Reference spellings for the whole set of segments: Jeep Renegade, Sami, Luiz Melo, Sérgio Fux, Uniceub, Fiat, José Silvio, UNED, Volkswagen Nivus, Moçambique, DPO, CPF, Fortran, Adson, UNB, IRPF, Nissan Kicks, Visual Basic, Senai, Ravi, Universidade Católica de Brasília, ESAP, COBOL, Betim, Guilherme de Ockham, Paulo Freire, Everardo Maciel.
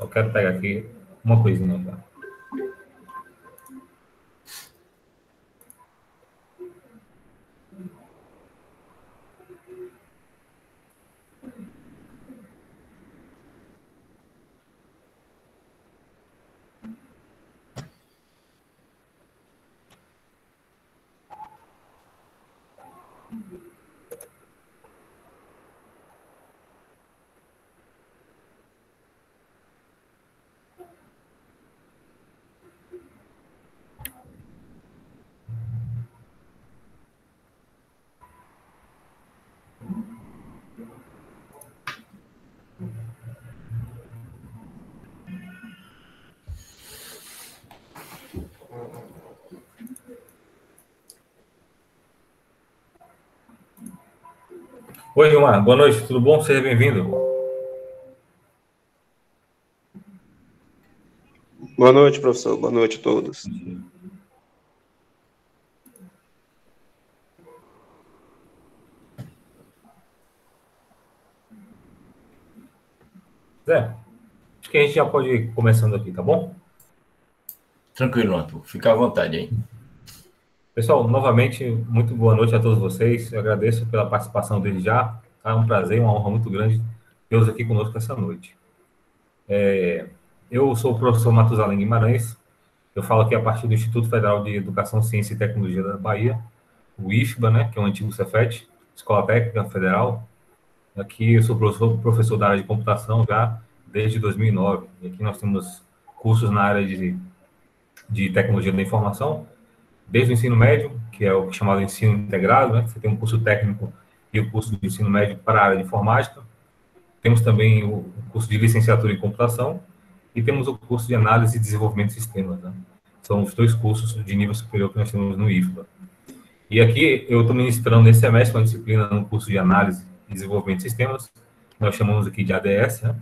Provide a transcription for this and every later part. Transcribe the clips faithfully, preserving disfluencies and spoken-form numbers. Só quero pegar aqui uma coisinha, tá? Oi, Vilmar. Boa noite, tudo bom? Seja bem-vindo. Boa noite, professor. Boa noite a todos. Zé, acho que a gente já pode ir começando aqui, tá bom? Tranquilo, Antônio. Fica à vontade aí. Pessoal, novamente, muito boa noite a todos vocês. Eu agradeço pela participação desde já. É um prazer, uma honra muito grande tê-los aqui conosco essa noite. É, eu sou o professor Matuzalém Guimarães. Eu falo aqui a partir do Instituto Federal de Educação, Ciência e Tecnologia da Bahia, o IFBA, né, que é o antigo Cefet, Escola Técnica Federal. Aqui eu sou professor, professor da área de computação já desde dois mil e nove. E aqui nós temos cursos na área de, de tecnologia da informação, desde o ensino médio, que é o chamado ensino integrado, né? Você tem um curso técnico e o curso de ensino médio para a área de informática. Temos também o curso de licenciatura em computação e temos o curso de análise e desenvolvimento de sistemas, né? São os dois cursos de nível superior que nós temos no IFBA. E aqui eu estou ministrando nesse semestre uma disciplina no curso de análise e desenvolvimento de sistemas, nós chamamos aqui de A D S, né?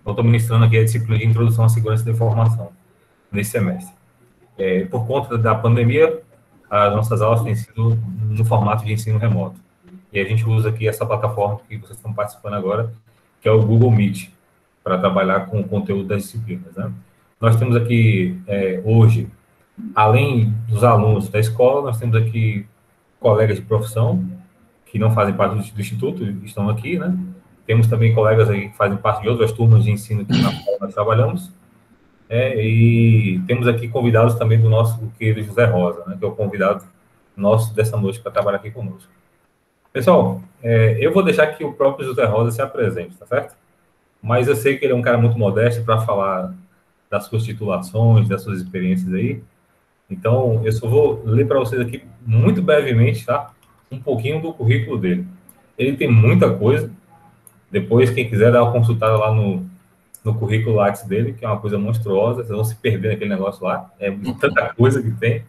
Então estou ministrando aqui a disciplina de introdução à segurança da informação nesse semestre. É, por conta da pandemia, as nossas aulas têm sido no formato de ensino remoto. E a gente usa aqui essa plataforma que vocês estão participando agora, que é o Google Meet, para trabalhar com o conteúdo das disciplinas, né? Nós temos aqui, é, hoje, além dos alunos da escola, nós temos aqui colegas de profissão, que não fazem parte do Instituto, estão aqui, né? Temos também colegas aí que fazem parte de outras turmas de ensino que nós trabalhamos. É, e temos aqui convidados também do nosso querido José Rosa, né, que é o convidado nosso dessa noite para trabalhar aqui conosco. Pessoal, é, eu vou deixar que o próprio José Rosa se apresente, tá certo? Mas eu sei que ele é um cara muito modesto para falar das suas titulações, das suas experiências aí. Então, eu só vou ler para vocês aqui, muito brevemente, tá? Um pouquinho do currículo dele. Ele tem muita coisa. Depois, quem quiser dar uma consultada lá no... no currículo Axis dele, que é uma coisa monstruosa, vocês vão se perder naquele negócio lá, é tanta coisa que tem,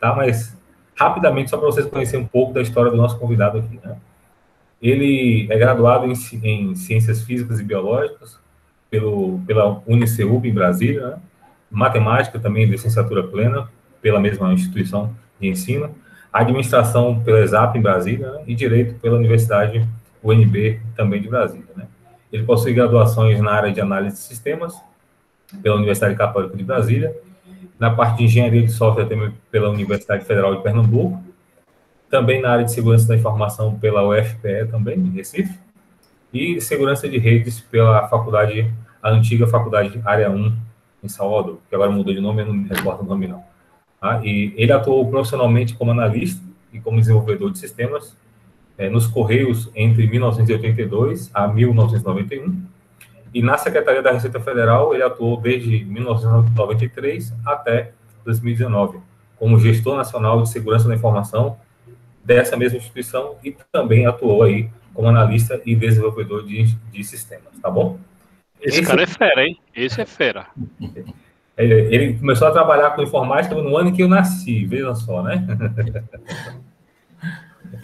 tá? Mas, rapidamente, só para vocês conhecerem um pouco da história do nosso convidado aqui, né? Ele é graduado em, em Ciências Físicas e Biológicas, pelo, pela UniCeub em Brasília, né? Matemática também, licenciatura plena, pela mesma instituição de ensino, Administração pela ESAP em Brasília, né? E Direito pela Universidade U N B também de Brasília, né? Ele possui graduações na área de análise de sistemas, pela Universidade Católica de Brasília, na parte de engenharia de software também pela Universidade Federal de Pernambuco, também na área de segurança da informação pela U F P E também, em Recife, e segurança de redes pela faculdade, a antiga faculdade Área um, em Salvador, que agora mudou de nome, eu não me recordo o nome não. Ah, e ele atuou profissionalmente como analista e como desenvolvedor de sistemas, nos Correios entre mil novecentos e oitenta e dois a mil novecentos e noventa e um, e na Secretaria da Receita Federal ele atuou desde mil novecentos e noventa e três até dois mil e dezenove, como gestor nacional de segurança da informação dessa mesma instituição, e também atuou aí como analista e desenvolvedor de, de sistemas, tá bom? Esse, Esse cara é fera, hein? Esse é fera. Ele, ele começou a trabalhar com informática no ano em que eu nasci, veja só, né?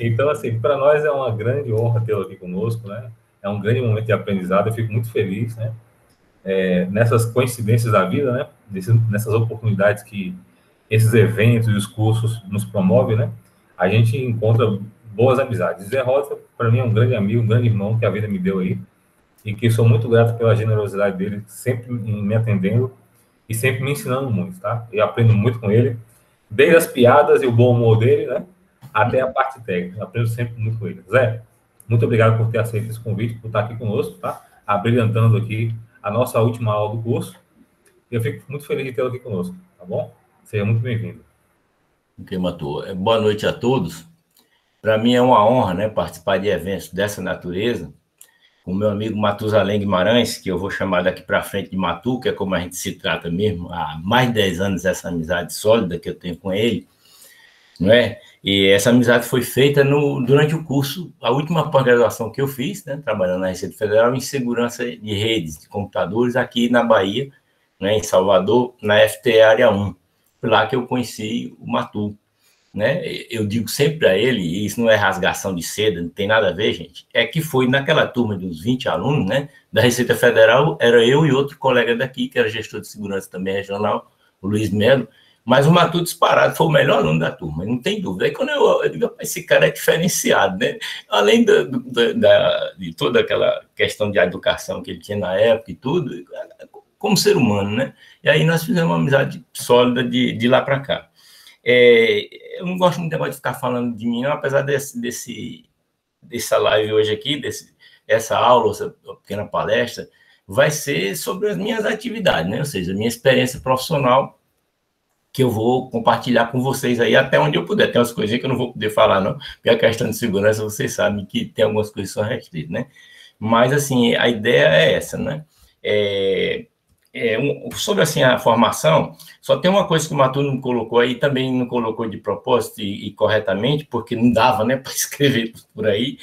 Então, assim, para nós é uma grande honra tê-lo aqui conosco, né? É um grande momento de aprendizado, eu fico muito feliz, né? É, nessas coincidências da vida, né? Desse, nessas oportunidades que esses eventos e os cursos nos promovem, né? A gente encontra boas amizades. Zé Rosa, para mim, é um grande amigo, um grande irmão que a vida me deu aí. e que sou muito grato pela generosidade dele, sempre me atendendo e sempre me ensinando muito, tá? Eu aprendo muito com ele, desde as piadas e o bom humor dele, né, até a parte técnica, eu aprendo sempre muito com ele. Zé, muito obrigado por ter aceito esse convite, por estar aqui conosco, tá? Abrilhantando aqui a nossa última aula do curso. Eu fico muito feliz de tê-lo aqui conosco, tá bom? Seja muito bem-vindo. Ok, Matu. Boa noite a todos. Para mim é uma honra, né, participar de eventos dessa natureza. O meu amigo Matuzalém Guimarães, que eu vou chamar daqui para frente de Matu, que é como a gente se trata mesmo, há mais de dez anos essa amizade sólida que eu tenho com ele, não é? E essa amizade foi feita no, durante o curso, a última pós-graduação que eu fiz, né, trabalhando na Receita Federal, em segurança de redes de computadores aqui na Bahia, né, em Salvador, na F T E Área um. Foi lá que eu conheci o Matu, né? Eu digo sempre a ele, e isso não é rasgação de seda, não tem nada a ver, gente, é que foi naquela turma de uns vinte alunos, né, da Receita Federal, era eu e outro colega daqui, que era gestor de segurança também regional, o Luiz Melo, mas o Matu disparado foi o melhor aluno da turma, não tem dúvida. Aí quando eu, eu digo, esse cara é diferenciado, né? Além da, da, da, de toda aquela questão de educação que ele tinha na época e tudo, como ser humano, né? E aí nós fizemos uma amizade sólida de, de lá para cá. É, eu não gosto muito de ficar falando de mim, não, apesar desse, desse, dessa live hoje aqui, desse, essa aula, essa pequena palestra, vai ser sobre as minhas atividades, né? Ou seja, a minha experiência profissional, que eu vou compartilhar com vocês aí até onde eu puder. Tem umas coisinhas que eu não vou poder falar, não, porque a questão de segurança, vocês sabem que tem algumas coisas que são restritas, né? Mas, assim, a ideia é essa, né? É, é um, sobre, assim, a formação, só tem uma coisa que o Matu não colocou aí, também não colocou de propósito e, e corretamente, porque não dava, né, para escrever por aí,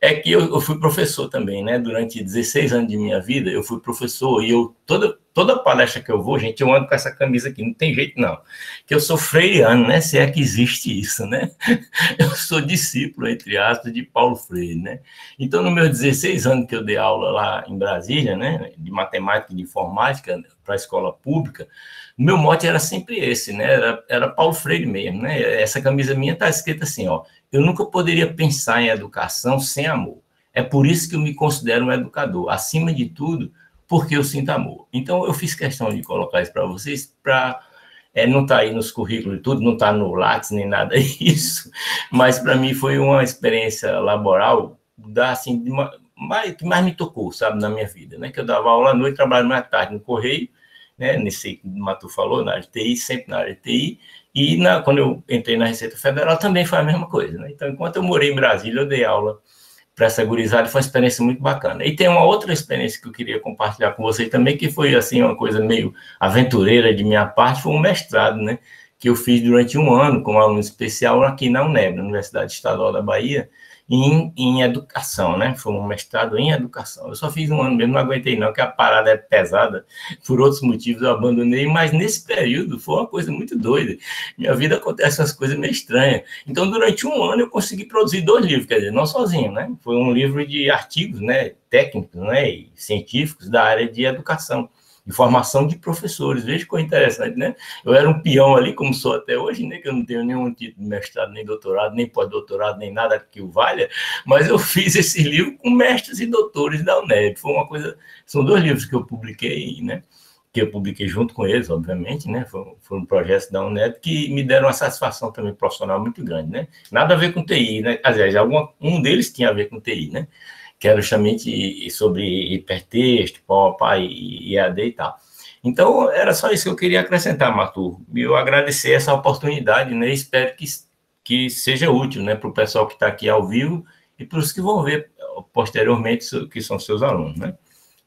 é que eu, eu fui professor também, né? Durante dezesseis anos de minha vida, eu fui professor e eu toda... Toda palestra que eu vou, gente, eu ando com essa camisa aqui, não tem jeito não, que eu sou freireano, né, se é que existe isso, né, eu sou discípulo, entre aspas, de Paulo Freire, né, então nos meus dezesseis anos que eu dei aula lá em Brasília, né, de matemática e de informática para a escola pública, o meu mote era sempre esse, né, era, era Paulo Freire mesmo, né, essa camisa minha está escrita assim, ó, eu nunca poderia pensar em educação sem amor, é por isso que eu me considero um educador, acima de tudo, porque eu sinto amor. Então, eu fiz questão de colocar isso para vocês, para é, não estar tá aí nos currículos e tudo, não estar tá no Lattes nem nada disso, mas para mim foi uma experiência laboral da, assim, de uma, mais, que mais me tocou, sabe, na minha vida, né? Que eu dava aula à noite, trabalhava à tarde no Correio, né? Nesse que o Matu falou, na área de T I, sempre na área de T I, e na, quando eu entrei na Receita Federal também foi a mesma coisa, né? Então, enquanto eu morei em Brasília, eu dei aula para essa gurizada, foi uma experiência muito bacana. E tem uma outra experiência que eu queria compartilhar com vocês também, que foi, assim, uma coisa meio aventureira de minha parte, foi um mestrado, né, que eu fiz durante um ano como aluno especial aqui na UNEB, na Universidade Estadual da Bahia, em, em educação, né, foi um mestrado em educação. Eu só fiz um ano mesmo, não aguentei não, que a parada é pesada, por outros motivos eu abandonei, mas nesse período foi uma coisa muito doida, minha vida acontece umas coisas meio estranhas. Então, durante um ano eu consegui produzir dois livros, quer dizer, não sozinho, né, foi um livro de artigos, né, técnicos, né, e científicos da área de educação, de formação de professores. Veja que coisa interessante, né? Eu era um peão ali, como sou até hoje, né? Que eu não tenho nenhum título de mestrado, nem doutorado, nem pós-doutorado, nem nada que o valha, mas eu fiz esse livro com mestres e doutores da UNED. Foi uma coisa... São dois livros que eu publiquei, né? Que eu publiquei junto com eles, obviamente, né? Foi, foi um projeto da UNED que me deram uma satisfação também profissional muito grande, né? Nada a ver com T I, né? Aliás, algum, um deles tinha a ver com T I, né? Que era justamente sobre hipertexto, PowerPoint e E A D e tal. Então, era só isso que eu queria acrescentar, Matu. E eu agradecer essa oportunidade, né? Espero que, que seja útil, né, para o pessoal que está aqui ao vivo e para os que vão ver posteriormente, que são seus alunos, né?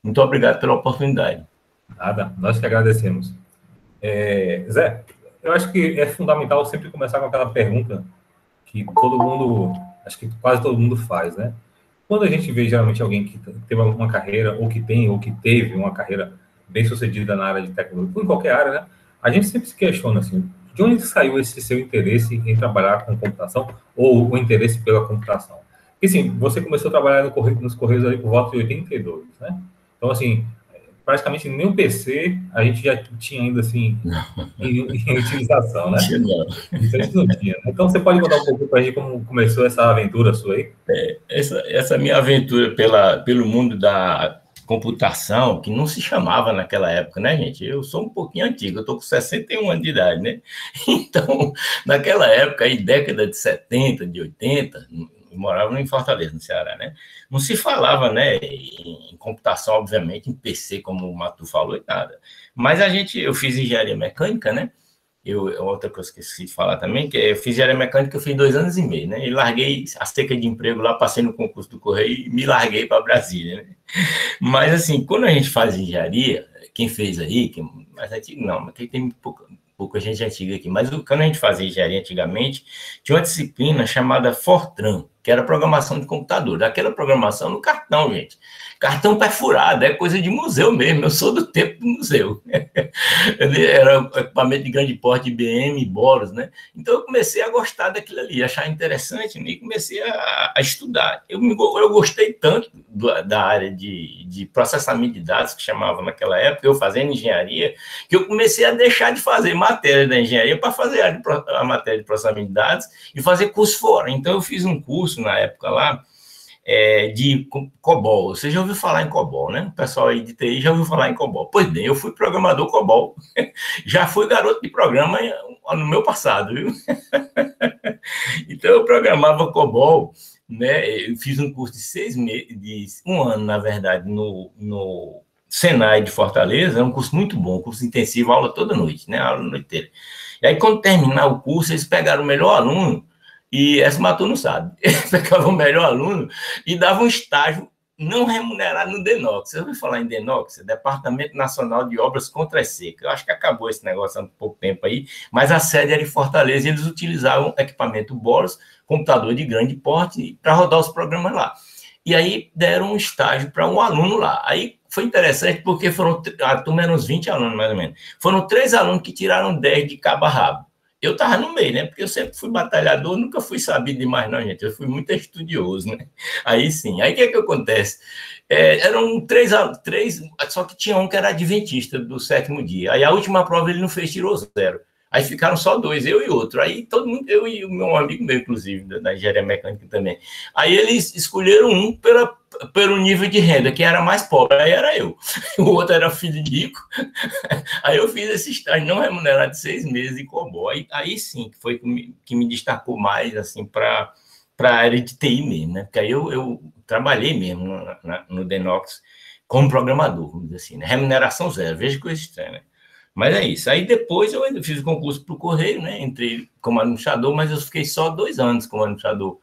Muito obrigado pela oportunidade. Nada, nós que agradecemos. É, Zé, eu acho que é fundamental sempre começar com aquela pergunta que todo mundo, acho que quase todo mundo faz, né? Quando a gente vê, geralmente, alguém que teve alguma carreira, ou que tem, ou que teve uma carreira bem-sucedida na área de tecnologia, em qualquer área, né? A gente sempre se questiona, assim, de onde saiu esse seu interesse em trabalhar com computação, ou o interesse pela computação? Porque, assim, você começou a trabalhar no correio, nos Correios ali por volta de oitenta e dois, né? Então, assim, praticamente nem o P C a gente já tinha ainda, assim, em, em utilização, né? Isso a gente não tinha. Então, você pode contar um pouco para a gente como começou essa aventura sua aí? É, essa, essa minha aventura pela, pelo mundo da computação, que não se chamava naquela época, né, gente? Eu sou um pouquinho antigo, eu estou com sessenta e um anos de idade, né? Então, naquela época, aí, década de setenta, de oitenta, eu morava em Fortaleza, no Ceará, né? Não se falava, né, em computação, obviamente, em P C, como o Matu falou, e nada. Mas a gente, eu fiz engenharia mecânica, né? Eu, outra coisa que eu esqueci de falar também, que eu fiz engenharia mecânica, eu fiz dois anos e meio, né? E larguei a cerca de emprego lá, passei no concurso do Correio e me larguei para Brasília, né? Mas, assim, quando a gente faz engenharia, quem fez aí, quem, mais antigo não, mas tem, tem pouca, pouca gente antiga aqui, mas quando a gente fazia engenharia antigamente, tinha uma disciplina chamada Fortran, que era programação de computador, daquela programação no cartão, gente. Cartão perfurado, é coisa de museu mesmo, eu sou do tempo do museu. Era equipamento de grande porte, I B M, Boros, né? Então eu comecei a gostar daquilo ali, achar interessante, né? E comecei a, a estudar. Eu, me, eu gostei tanto do, da área de, de processamento de dados, que chamava naquela época, eu fazendo engenharia, que eu comecei a deixar de fazer matéria da engenharia para fazer a, a matéria de processamento de dados e fazer curso fora. Então eu fiz um curso na época lá, é, de COBOL. Você já ouviu falar em COBOL, né? O pessoal aí de T I já ouviu falar em COBOL. Pois bem, eu fui programador COBOL. Já fui garoto de programa no meu passado, viu? Então, eu programava COBOL, né? Eu fiz um curso de seis meses, de um ano, na verdade, no, no Senai de Fortaleza. É um curso muito bom, curso intensivo, aula toda noite, né? Aula noiteira. E aí, quando terminar o curso, eles pegaram o melhor aluno, e essa Matu não sabe, pegava o melhor aluno e dava um estágio não remunerado no DENOX. Você ouviu falar em DENOX? Departamento Nacional de Obras Contra a Seca. Eu acho que acabou esse negócio há um pouco tempo aí, mas a sede era em Fortaleza e eles utilizavam equipamento Boros, computador de grande porte, para rodar os programas lá. E aí deram um estágio para um aluno lá. Aí foi interessante porque foram, a turma eram uns vinte alunos mais ou menos, foram três alunos que tiraram dez de cabo a rabo. Eu estava no meio, né? Porque eu sempre fui batalhador, nunca fui sabido demais, não, gente. Eu fui muito estudioso, né? Aí sim. Aí o que é que acontece? É, eram três, três, só que tinha um que era adventista do sétimo dia. Aí a última prova ele não fez, tirou zero. Aí ficaram só dois, eu e outro. Aí todo mundo, eu e o meu amigo meu, inclusive, da engenharia mecânica também. Aí eles escolheram um pela, pelo nível de renda, que era mais pobre, aí era eu. O outro era filho de rico. Aí eu fiz esse estágio não remunerado de seis meses em COBOL. Aí, aí sim, que foi que me, que me destacou mais, assim, para a área de T I mesmo, né? Porque aí eu, eu trabalhei mesmo na, na, no DENOX como programador, vamos dizer assim, né? Remuneração zero, veja que coisa estranha, né? Mas é isso. Aí depois eu fiz o concurso para o Correio, né? Entrei como administrador, mas eu fiquei só dois anos como administrador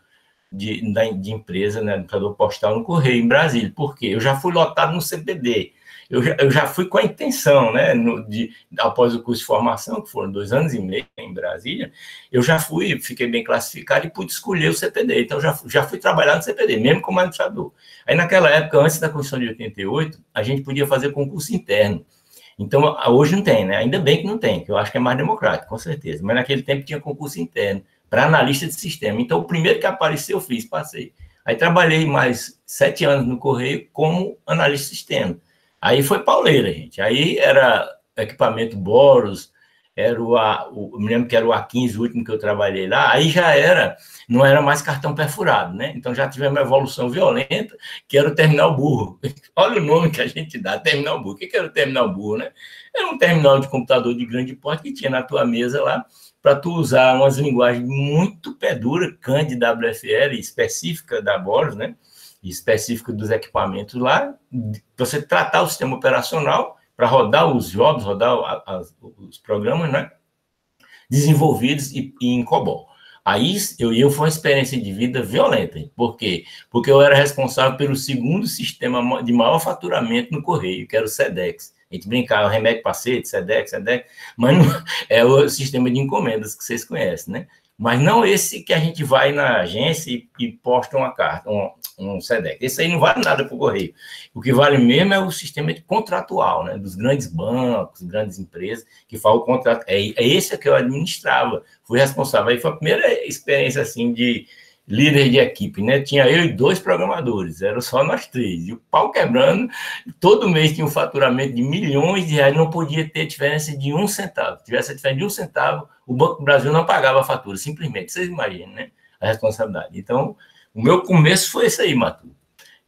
de, de empresa, né? Administrador postal no Correio, em Brasília. Por quê? Eu já fui lotado no C P D. Eu já, eu já fui com a intenção, né? No, de, após o curso de formação, que foram dois anos e meio em Brasília, eu já fui, fiquei bem classificado e pude escolher o C P D. Então, já, já fui trabalhar no C P D, mesmo como administrador. Aí, naquela época, antes da Constituição de oitenta e oito, a gente podia fazer concurso interno. Então, hoje não tem, né? Ainda bem que não tem, que eu acho que é mais democrático, com certeza. Mas naquele tempo tinha concurso interno para analista de sistema. Então, o primeiro que apareceu, eu fiz, passei. Aí trabalhei mais sete anos no Correio como analista de sistema. Aí foi pauleira, gente. Aí era equipamento Boros, era o, a, o, eu me lembro que era o A quinze, o último que eu trabalhei lá. Aí já era, não era mais cartão perfurado, né? Então já tivemos uma evolução violenta, que era o terminal burro. Olha o nome que a gente dá, terminal burro. O que era o terminal burro, né? Era um terminal de computador de grande porte que tinha na tua mesa lá, para tu usar umas linguagens muito pé dura, C A N de W F L, específica da Boros, né? Específica dos equipamentos lá, você tratar o sistema operacional para rodar os jogos, rodar a, a, os programas, né? Desenvolvidos e, e em COBOL. Aí eu, eu foi uma experiência de vida violenta. Por quê? Porque eu era responsável pelo segundo sistema de maior faturamento no Correio, que era o SEDEX. A gente brincava, remédio paciente, SEDEX, SEDEX, mas não, é o sistema de encomendas que vocês conhecem, né? Mas não esse que a gente vai na agência e, e posta uma carta, um, um SEDEX. Esse aí não vale nada para o Correio. O que vale mesmo é o sistema de contratual, né? Dos grandes bancos, grandes empresas, que faz o contrato. É, é esse que eu administrava, fui responsável. Aí foi a primeira experiência, assim, de líder de equipe, né? Tinha eu e dois programadores, era só nós três. E o pau quebrando, todo mês tinha um faturamento de milhões de reais, não podia ter diferença de um centavo. Se tivesse a diferença de um centavo, o Banco do Brasil não pagava a fatura, simplesmente. Vocês imaginam, né? A responsabilidade. Então, o meu começo foi esse aí, Matu.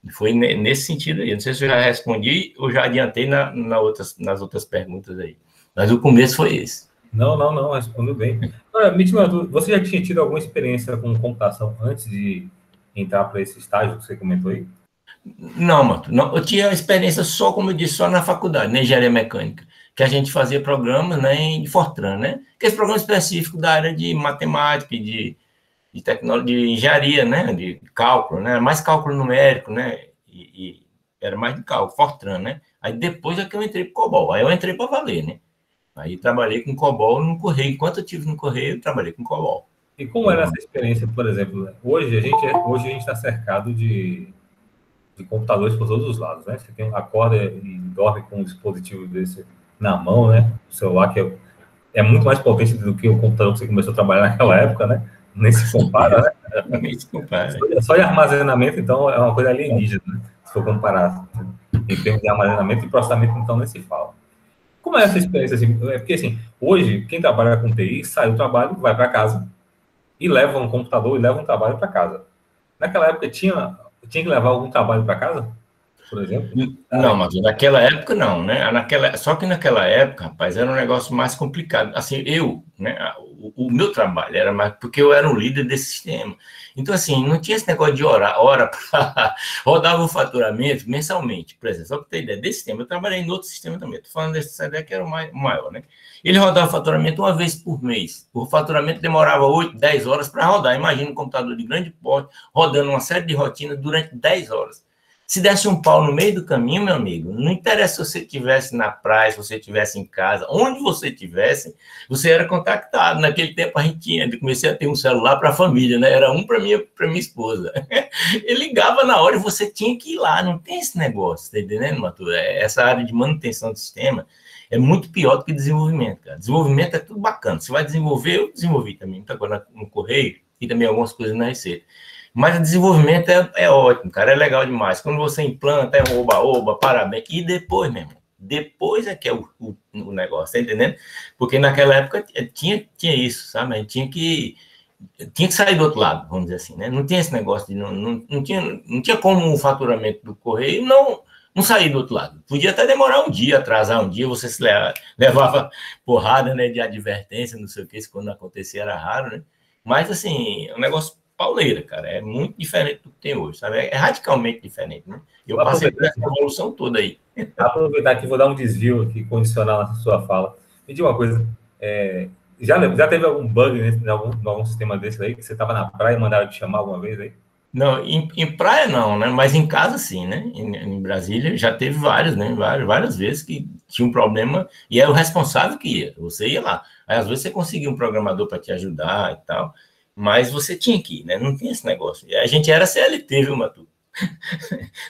E foi nesse sentido aí. Eu não sei se eu já respondi ou já adiantei na, na outras, nas outras perguntas aí. Mas o começo foi esse. Não, não, não, respondeu bem. Olha, me diga, você já tinha tido alguma experiência com computação antes de entrar para esse estágio que você comentou aí? Não, Mato, não, eu tinha experiência só, como eu disse, só na faculdade, na engenharia mecânica, que a gente fazia programas, né, em Fortran, né? Que é esse programa específico da área de matemática, de, de tecnologia, de engenharia, né? De cálculo, né? Mais cálculo numérico, né? E, e era mais de cálculo, Fortran, né? Aí depois é que eu entrei para o COBOL, aí eu entrei para valer, né? Aí trabalhei com COBOL no Correio. Enquanto eu estive no Correio, eu trabalhei com COBOL. E como era essa experiência, por exemplo? Hoje a gente hoje a gente está cercado de, de computadores por todos os lados, né? Você tem, acorda e dorme com um dispositivo desse na mão, né? O celular, que é, é muito mais potente do que o computador que você começou a trabalhar naquela época, né? Nem se compara, né? Nem se compara. Só de armazenamento, então, é uma coisa alienígena, né? Se for comparar em termos de armazenamento e processamento, então, nem se fala. Como é essa experiência? Assim? Porque, assim, hoje, quem trabalha com T I, sai do trabalho, vai para casa. E leva um computador e leva um trabalho para casa. Naquela época, tinha, tinha que levar algum trabalho para casa, por exemplo? Não, mas naquela época, não, né? Naquela, só que naquela época, rapaz, era um negócio mais complicado. Assim, eu, né? O, o meu trabalho era mais... Porque eu era um líder desse sistema. Então, assim, não tinha esse negócio de hora, hora para... Rodava o faturamento mensalmente. Por exemplo, só para ter ideia desse sistema, eu trabalhei em outro sistema também. Estou falando desse SEDEX, que era o maior, né? Ele rodava o faturamento uma vez por mês. O faturamento demorava oito, dez horas para rodar. Imagina um computador de grande porte rodando uma série de rotinas durante dez horas. Se desse um pau no meio do caminho, meu amigo, não interessa se você estivesse na praia, se você estivesse em casa, onde você estivesse, você era contactado. Naquele tempo a gente tinha, eu comecei a ter um celular para a família, né? Era um para minha, para minha esposa. Ele ligava na hora e você tinha que ir lá. Não tem esse negócio, tá entendendo, Matheus? Essa área de manutenção do sistema é muito pior do que desenvolvimento, cara. Desenvolvimento é tudo bacana. Você vai desenvolver, eu desenvolvi também, tá agora no Correio e também algumas coisas na Receita. Mas o desenvolvimento é, é ótimo, cara, é legal demais. Quando você implanta, é um oba-oba, parabéns. E depois, meu irmão, depois é que é o, o, o negócio, tá entendendo? Porque naquela época tinha, tinha isso, sabe? A gente tinha que, tinha que sair do outro lado, vamos dizer assim, né? Não tinha esse negócio de... Não, não, não, tinha, não tinha como o faturamento do Correio não, não sair do outro lado. Podia até demorar um dia, atrasar um dia, você se leva, levava porrada, né, de advertência, não sei o que, isso quando acontecia era raro, né? Mas, assim, o negócio... pauleira, cara, é muito diferente do que tem hoje, sabe? É radicalmente diferente, né? Eu passei por essa evolução toda aí. Aproveitar que vou dar um desvio aqui, condicional na sua fala. Me diga uma coisa, é, já, já teve algum bug nesse, em, algum, em algum sistema desse aí, que você estava na praia e mandaram te chamar alguma vez aí? Não, em, em praia não, né? Mas em casa sim, né? Em, em Brasília já teve vários, né? Várias, várias vezes que tinha um problema e era o responsável que ia, você ia lá. Aí às vezes você conseguia um programador para te ajudar e tal, mas você tinha que ir, né? Não tinha esse negócio. A gente era C L T, viu, Matu?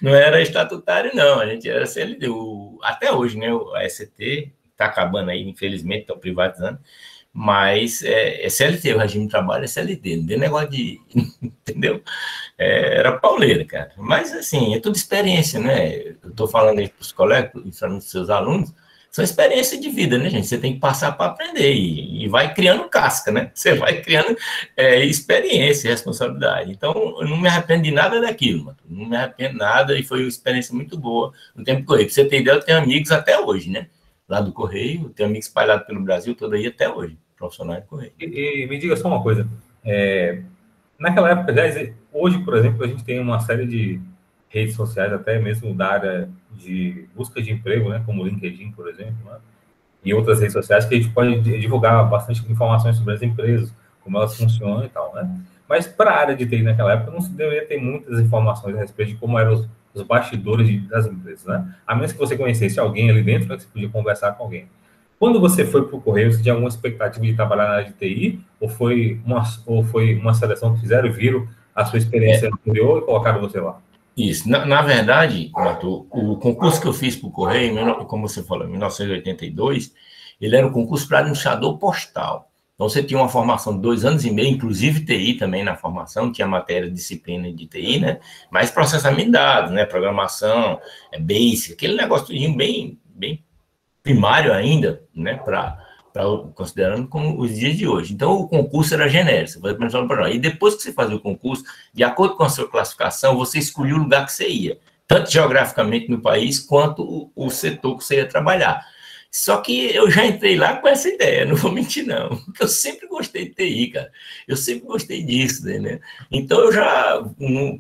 Não era estatutário, não. A gente era C L T. O, até hoje, né? A S T está acabando aí, infelizmente, estão privatizando. Mas é, é C L T, o regime de trabalho é C L T. Não tem negócio de... Entendeu? É, era pauleira, cara. Mas, assim, é tudo experiência, né? Eu estou falando aí para os colegas, para os seus alunos, são experiência de vida, né, gente? Você tem que passar para aprender e, e vai criando casca, né? Você vai criando é, experiência e responsabilidade. Então, eu não me arrependo de nada daquilo, mano. Não me arrependo de nada e foi uma experiência muito boa no tempo do Correio. Pra você ter ideia, eu tenho amigos até hoje, né? Lá do Correio, eu tenho amigos espalhados pelo Brasil todo aí até hoje, profissionais do Correio. E, e me diga só uma coisa. É, naquela época, já, hoje, por exemplo, a gente tem uma série de redes sociais, até mesmo da área de busca de emprego, né, como o LinkedIn, por exemplo, né, e outras redes sociais que a gente pode divulgar bastante informações sobre as empresas, como elas funcionam e tal, né? Mas para a área de T I naquela época não se deveria ter muitas informações a respeito de como eram os, os bastidores de, das empresas, né? A menos que você conhecesse alguém ali dentro, né, que você podia conversar com alguém. Quando você foi para o Correio, você tinha alguma expectativa de trabalhar na área de T I? Ou foi uma, ou foi uma seleção que fizeram, viram a sua experiência anterior e colocaram você lá? Isso. Na, na verdade, Arthur, o concurso que eu fiz para o Correio, como você falou, em mil novecentos e oitenta e dois, ele era um concurso para administrador postal. Então, você tinha uma formação de dois anos e meio, inclusive T I também na formação, tinha matéria, disciplina de T I, né? Mas processamento de dados, né? Programação, é basic, aquele negócio bem, bem primário ainda, né? Para... considerando como os dias de hoje. Então, o concurso era genérico, você fazia para o e depois que você fazia o concurso, de acordo com a sua classificação, você escolhia o lugar que você ia. tanto geograficamente no país, quanto o, o setor que você ia trabalhar. Só que eu já entrei lá com essa ideia, não vou mentir não, porque eu sempre gostei de T I, cara, eu sempre gostei disso, né? Então eu já,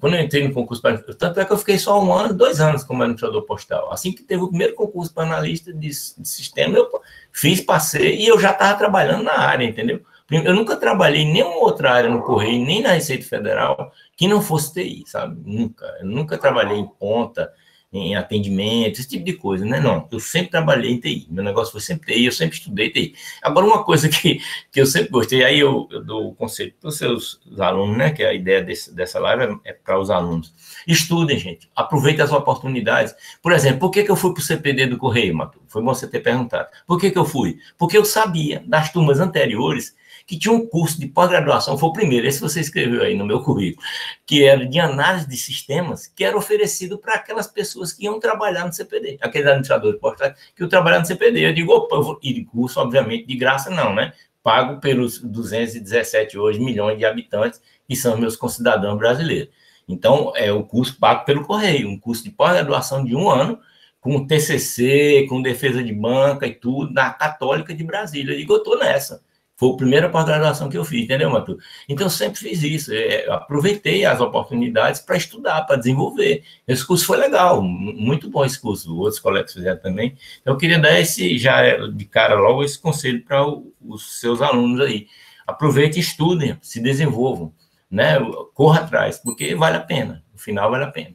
quando eu entrei no concurso, tanto é que eu fiquei só um ano, dois anos como administrador postal, assim que teve o primeiro concurso para analista de, de sistema, eu fiz, passei, e eu já estava trabalhando na área, entendeu? Eu nunca trabalhei em nenhuma outra área no Correio, nem na Receita Federal, que não fosse T I, sabe? Nunca, eu nunca trabalhei em ponta, em atendimento, esse tipo de coisa, né? Não, eu sempre trabalhei em T I, meu negócio foi sempre T I, eu sempre estudei T I. Agora, uma coisa que, que eu sempre gostei, aí eu, eu dou o conselho para os seus alunos, né? Que a ideia desse, dessa live é, é para os alunos. Estudem, gente, aproveitem as oportunidades. Por exemplo, por que, que eu fui para o C P D do Correio, Matu? Foi bom você ter perguntado. Por que, que eu fui? Porque eu sabia, das turmas anteriores, que tinha um curso de pós-graduação, foi o primeiro, esse você escreveu aí no meu currículo, que era de análise de sistemas, que era oferecido para aquelas pessoas que iam trabalhar no C P D, aqueles administradores postais que iam trabalhar no C P D. Eu digo, opa, eu vou... e de curso, obviamente, de graça não, né? Pago pelos duzentos e dezessete hoje, milhões de habitantes, que são meus concidadãos brasileiros. Então, é o curso pago pelo Correio, um curso de pós-graduação de um ano, com T C C, com defesa de banca e tudo, na Católica de Brasília. Eu digo, eu estou nessa. Foi a primeira pós-graduação que eu fiz, entendeu, Matu? Então, eu sempre fiz isso. Eu aproveitei as oportunidades para estudar, para desenvolver. Esse curso foi legal, muito bom esse curso. Outros colegas fizeram também. Então, eu queria dar esse, já de cara logo, esse conselho para os seus alunos aí. Aproveitem, estudem, se desenvolvam, né? Corra atrás, porque vale a pena. No final, vale a pena.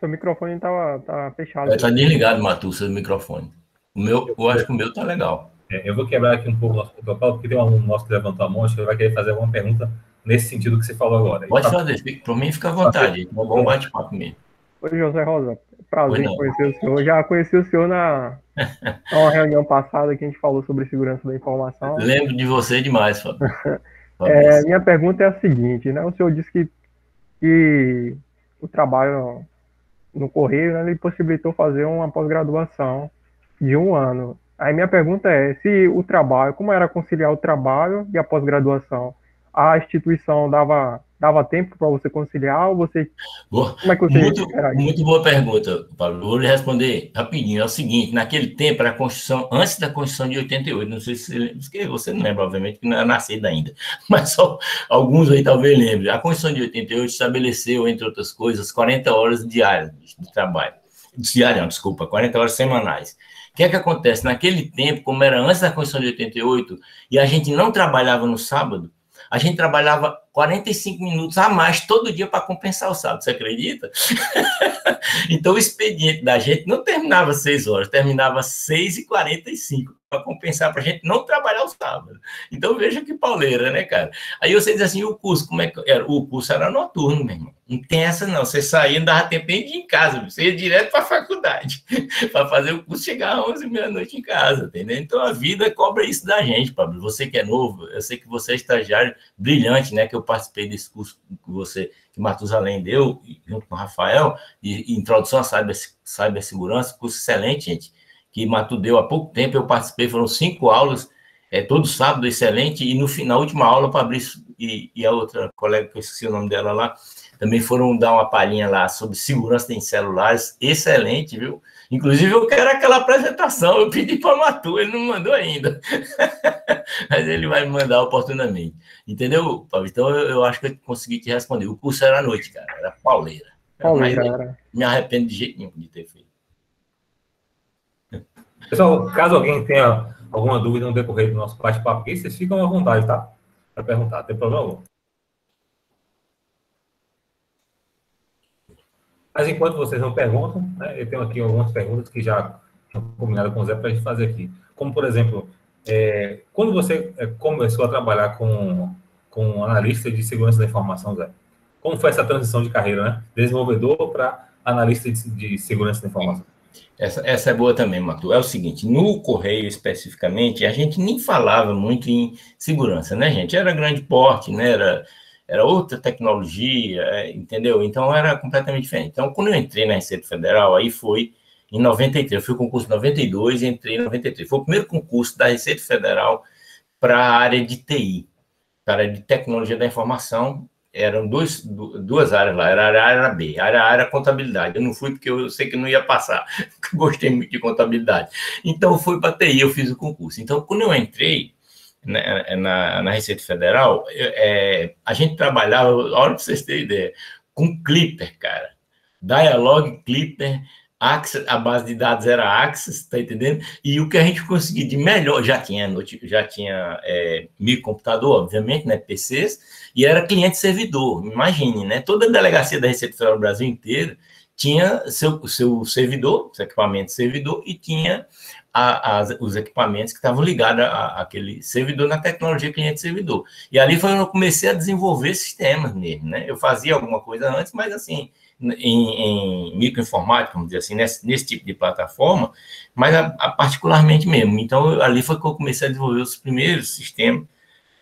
Seu microfone está tá fechado. Está desligado, Matu, seu microfone. O meu, eu acho que o meu tá legal. É, eu vou quebrar aqui um pouco o nosso protocolo, porque tem um aluno nosso que levantou a mão, acho que ele vai querer fazer alguma pergunta nesse sentido que você falou agora. Pode tá... fazer, para mim fica à vontade, um bom bate-papo mesmo. Oi, José Rosa, prazer em conhecer o senhor. Já conheci o senhor na uma reunião passada que a gente falou sobre segurança da informação. Lembro de você demais, Fábio. É, minha pergunta é a seguinte, né? O senhor disse que, que o trabalho no Correio, né, ele possibilitou fazer uma pós-graduação de um ano. Aí minha pergunta é, se o trabalho, como era conciliar o trabalho e a pós-graduação? A instituição dava, dava tempo para você conciliar ou você... Boa. Como é que você muito, muito boa pergunta, Paulo. Vou lhe responder rapidinho. É o seguinte, naquele tempo, era a Constituição, antes da Constituição de oitenta e oito, não sei se você, você não lembra, obviamente, que não era nascido ainda, mas só alguns aí talvez lembrem. A Constituição de oitenta e oito estabeleceu, entre outras coisas, quarenta horas diárias de trabalho. Diária, não, desculpa, quarenta horas semanais. O que é que acontece? Naquele tempo, como era antes da Constituição de oitenta e oito, e a gente não trabalhava no sábado, a gente trabalhava quarenta e cinco minutos a mais todo dia para compensar o sábado, você acredita? Então, o expediente da gente não terminava seis horas, terminava seis e quarenta e cinco, para compensar, para a gente não trabalhar o sábado. Então, veja que pauleira, né, cara? Aí você diz assim, o curso, como é que era? O curso era noturno, meu irmão. Não tem essa, não. Você saía, não dava tempo nem de ir em casa, você ia direto para a faculdade, para fazer o curso, chegar às onze e meia da noite em casa, entendeu? Então, a vida cobra isso da gente, Pablo. Você que é novo, eu sei que você é estagiário brilhante, né, que eu participei desse curso que você, que Matuzalém deu, junto com o Rafael, de introdução à cyber, cibersegurança, curso excelente, gente, que Matu deu há pouco tempo, eu participei, foram cinco aulas, é, todo sábado, excelente, e no final, na última aula, o Fabrício e, e a outra colega, que eu esqueci o nome dela lá, também foram dar uma palhinha lá sobre segurança em celulares, excelente, viu? Inclusive, eu quero aquela apresentação, eu pedi para o Matu, ele não mandou ainda, mas ele vai me mandar oportunamente, entendeu, Fabrício? Então, eu, eu acho que eu consegui te responder. O curso era à noite, cara, era pauleira. Pauleira, mas, era. Me arrependo de jeito nenhum de ter feito. Pessoal, caso alguém tenha alguma dúvida no decorrer do nosso bate-papo aqui, vocês ficam à vontade, tá? Para perguntar, não tem problema algum. Mas enquanto vocês não perguntam, né, eu tenho aqui algumas perguntas que já combinaram com o Zé para a gente fazer aqui. Como, por exemplo, é, quando você começou a trabalhar com, com analista de segurança da informação, Zé? Como foi essa transição de carreira, né? Desenvolvedor para analista de, de segurança da informação? Essa, essa é boa também, Matu. É o seguinte, no Correio especificamente, a gente nem falava muito em segurança, né, gente? Era grande porte, né? Era, era outra tecnologia, entendeu? Então, era completamente diferente. Então, quando eu entrei na Receita Federal, aí foi em noventa e três. Eu fui o concurso em noventa e dois e entrei em noventa e três. Foi o primeiro concurso da Receita Federal para a área de T I, para a área de tecnologia da informação, eram dois, duas áreas lá, era a área B, a área A era contabilidade. Eu não fui porque eu sei que não ia passar, gostei muito de contabilidade. Então, eu fui para a T I, eu fiz o concurso. Então, quando eu entrei na, na, na Receita Federal, é, a gente trabalhava, a hora que vocês terem ideia, com Clipper, cara. Dialog, Clipper, Axis, a base de dados era Axis, tá entendendo? E o que a gente conseguia de melhor, já tinha, já tinha é, microcomputador, obviamente, né, P Cs, e era cliente-servidor, imagine, né? Toda a delegacia da Receita Federal do Brasil inteiro tinha seu, seu servidor, seu equipamento servidor, e tinha a, a, os equipamentos que estavam ligados àquele servidor na tecnologia cliente-servidor. E ali foi onde eu comecei a desenvolver sistemas mesmo, né? Eu fazia alguma coisa antes, mas assim... Em, em microinformática, vamos dizer assim, nesse, nesse tipo de plataforma, mas a, a particularmente mesmo. Então, eu, ali foi que eu comecei a desenvolver os primeiros sistemas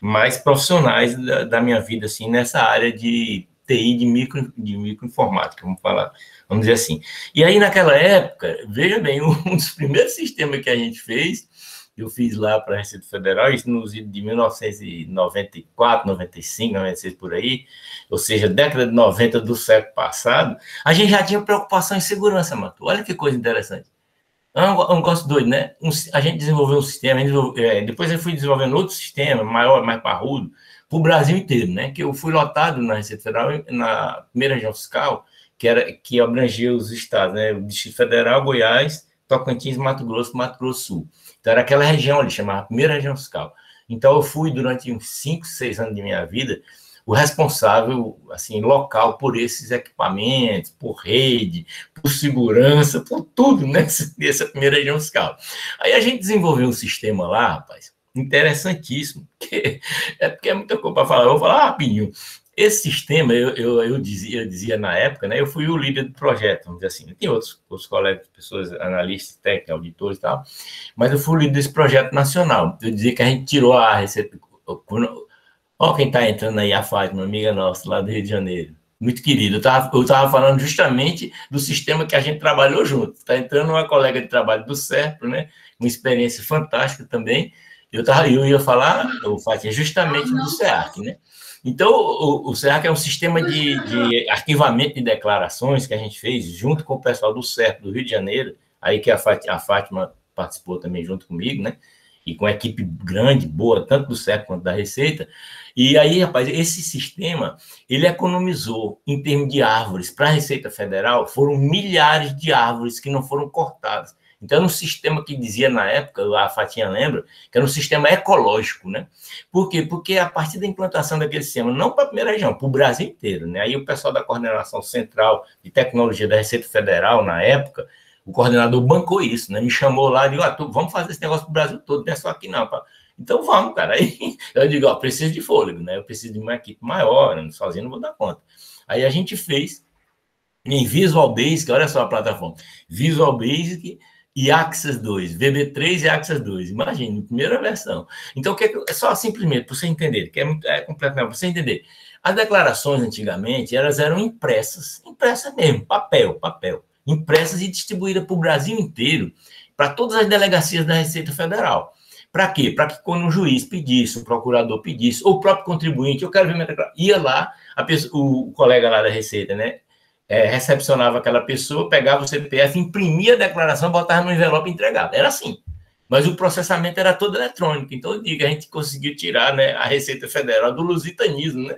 mais profissionais da, da minha vida, assim, nessa área de T I, de, micro, de microinformática, vamos falar, vamos dizer assim. E aí, naquela época, veja bem, um dos primeiros sistemas que a gente fez, eu fiz lá para a Receita Federal, isso nos idos de mil novecentos e noventa e quatro, noventa e cinco, noventa e seis, por aí, ou seja, década de noventa do século passado, a gente já tinha preocupação em segurança, Matu. Olha que coisa interessante. É um negócio doido, né? Um, a gente desenvolveu um sistema, desenvolveu, é, depois eu fui desenvolvendo outro sistema, maior, mais parrudo, para o Brasil inteiro, né? Que eu fui lotado na Receita Federal, na primeira região fiscal, que, era, que abrangia os estados, né? O Distrito Federal, Goiás, Tocantins, Mato Grosso, Mato Grosso do Sul. Então, era aquela região ali, chamava a primeira região fiscal. Então, eu fui, durante uns cinco, seis anos de minha vida, o responsável, assim, local por esses equipamentos, por rede, por segurança, por tudo, né, nessa primeira região fiscal. Aí, a gente desenvolveu um sistema lá, rapaz, interessantíssimo, porque é, porque é muita coisa para falar, eu vou falar rapidinho. Esse sistema, eu, eu, eu, dizia, eu dizia na época, né, eu fui o líder do projeto, vamos dizer assim, tem outros, outros colegas, pessoas, analistas, técnicos, auditores e tal, mas eu fui o líder desse projeto nacional. Eu dizia que a gente tirou a receita... Olha quem está entrando aí, a Fátima, uma amiga nossa, lá do Rio de Janeiro, muito querida. Eu estava eu tava falando justamente do sistema que a gente trabalhou junto. Está entrando uma colega de trabalho do SERPRO, né, uma experiência fantástica também. Eu, tava, eu ia falar, o Fátima, justamente do SEARC, né? Então, o, o SEARC é um sistema de, de arquivamento de declarações que a gente fez junto com o pessoal do SERPRO do Rio de Janeiro, aí que a Fátima, a Fátima participou também junto comigo, né? E com a equipe grande, boa, tanto do SERPRO quanto da Receita. E aí, rapaz, esse sistema, ele economizou em termos de árvores. Para a Receita Federal, foram milhares de árvores que não foram cortadas. Então, era um sistema que dizia na época, a Fatinha lembra, que era um sistema ecológico, né? Por quê? Porque a partir da implantação daquele sistema, não para a primeira região, para o Brasil inteiro, né? Aí o pessoal da Coordenação Central de Tecnologia da Receita Federal, na época, o coordenador bancou isso, né? Me chamou lá e disse, ah, vamos fazer esse negócio para o Brasil todo, não é só aqui não, pá. Então vamos, cara. Aí eu digo, ó, preciso de fôlego, né? Eu preciso de uma equipe maior, né? Sozinho não vou dar conta. Aí a gente fez em Visual Basic, olha só a plataforma, Visual Basic... e Axis dois, V B três e Axis dois, imagina, primeira versão. Então, que é só simplesmente, para você entender, que é, muito, é completo, para você entender, as declarações antigamente, elas eram impressas, impressas mesmo, papel, papel, impressas e distribuídas para o Brasil inteiro, para todas as delegacias da Receita Federal. Para quê? Para que quando o juiz pedisse, o procurador pedisse, ou o próprio contribuinte, eu quero ver minha declaração, ia lá, a pessoa, o colega lá da Receita, né? É, recepcionava aquela pessoa, pegava o C P F, imprimia a declaração, botava no envelope e entregava. Era assim. Mas o processamento era todo eletrônico. Então, eu digo, a gente conseguiu tirar, né, a Receita Federal do lusitanismo, né?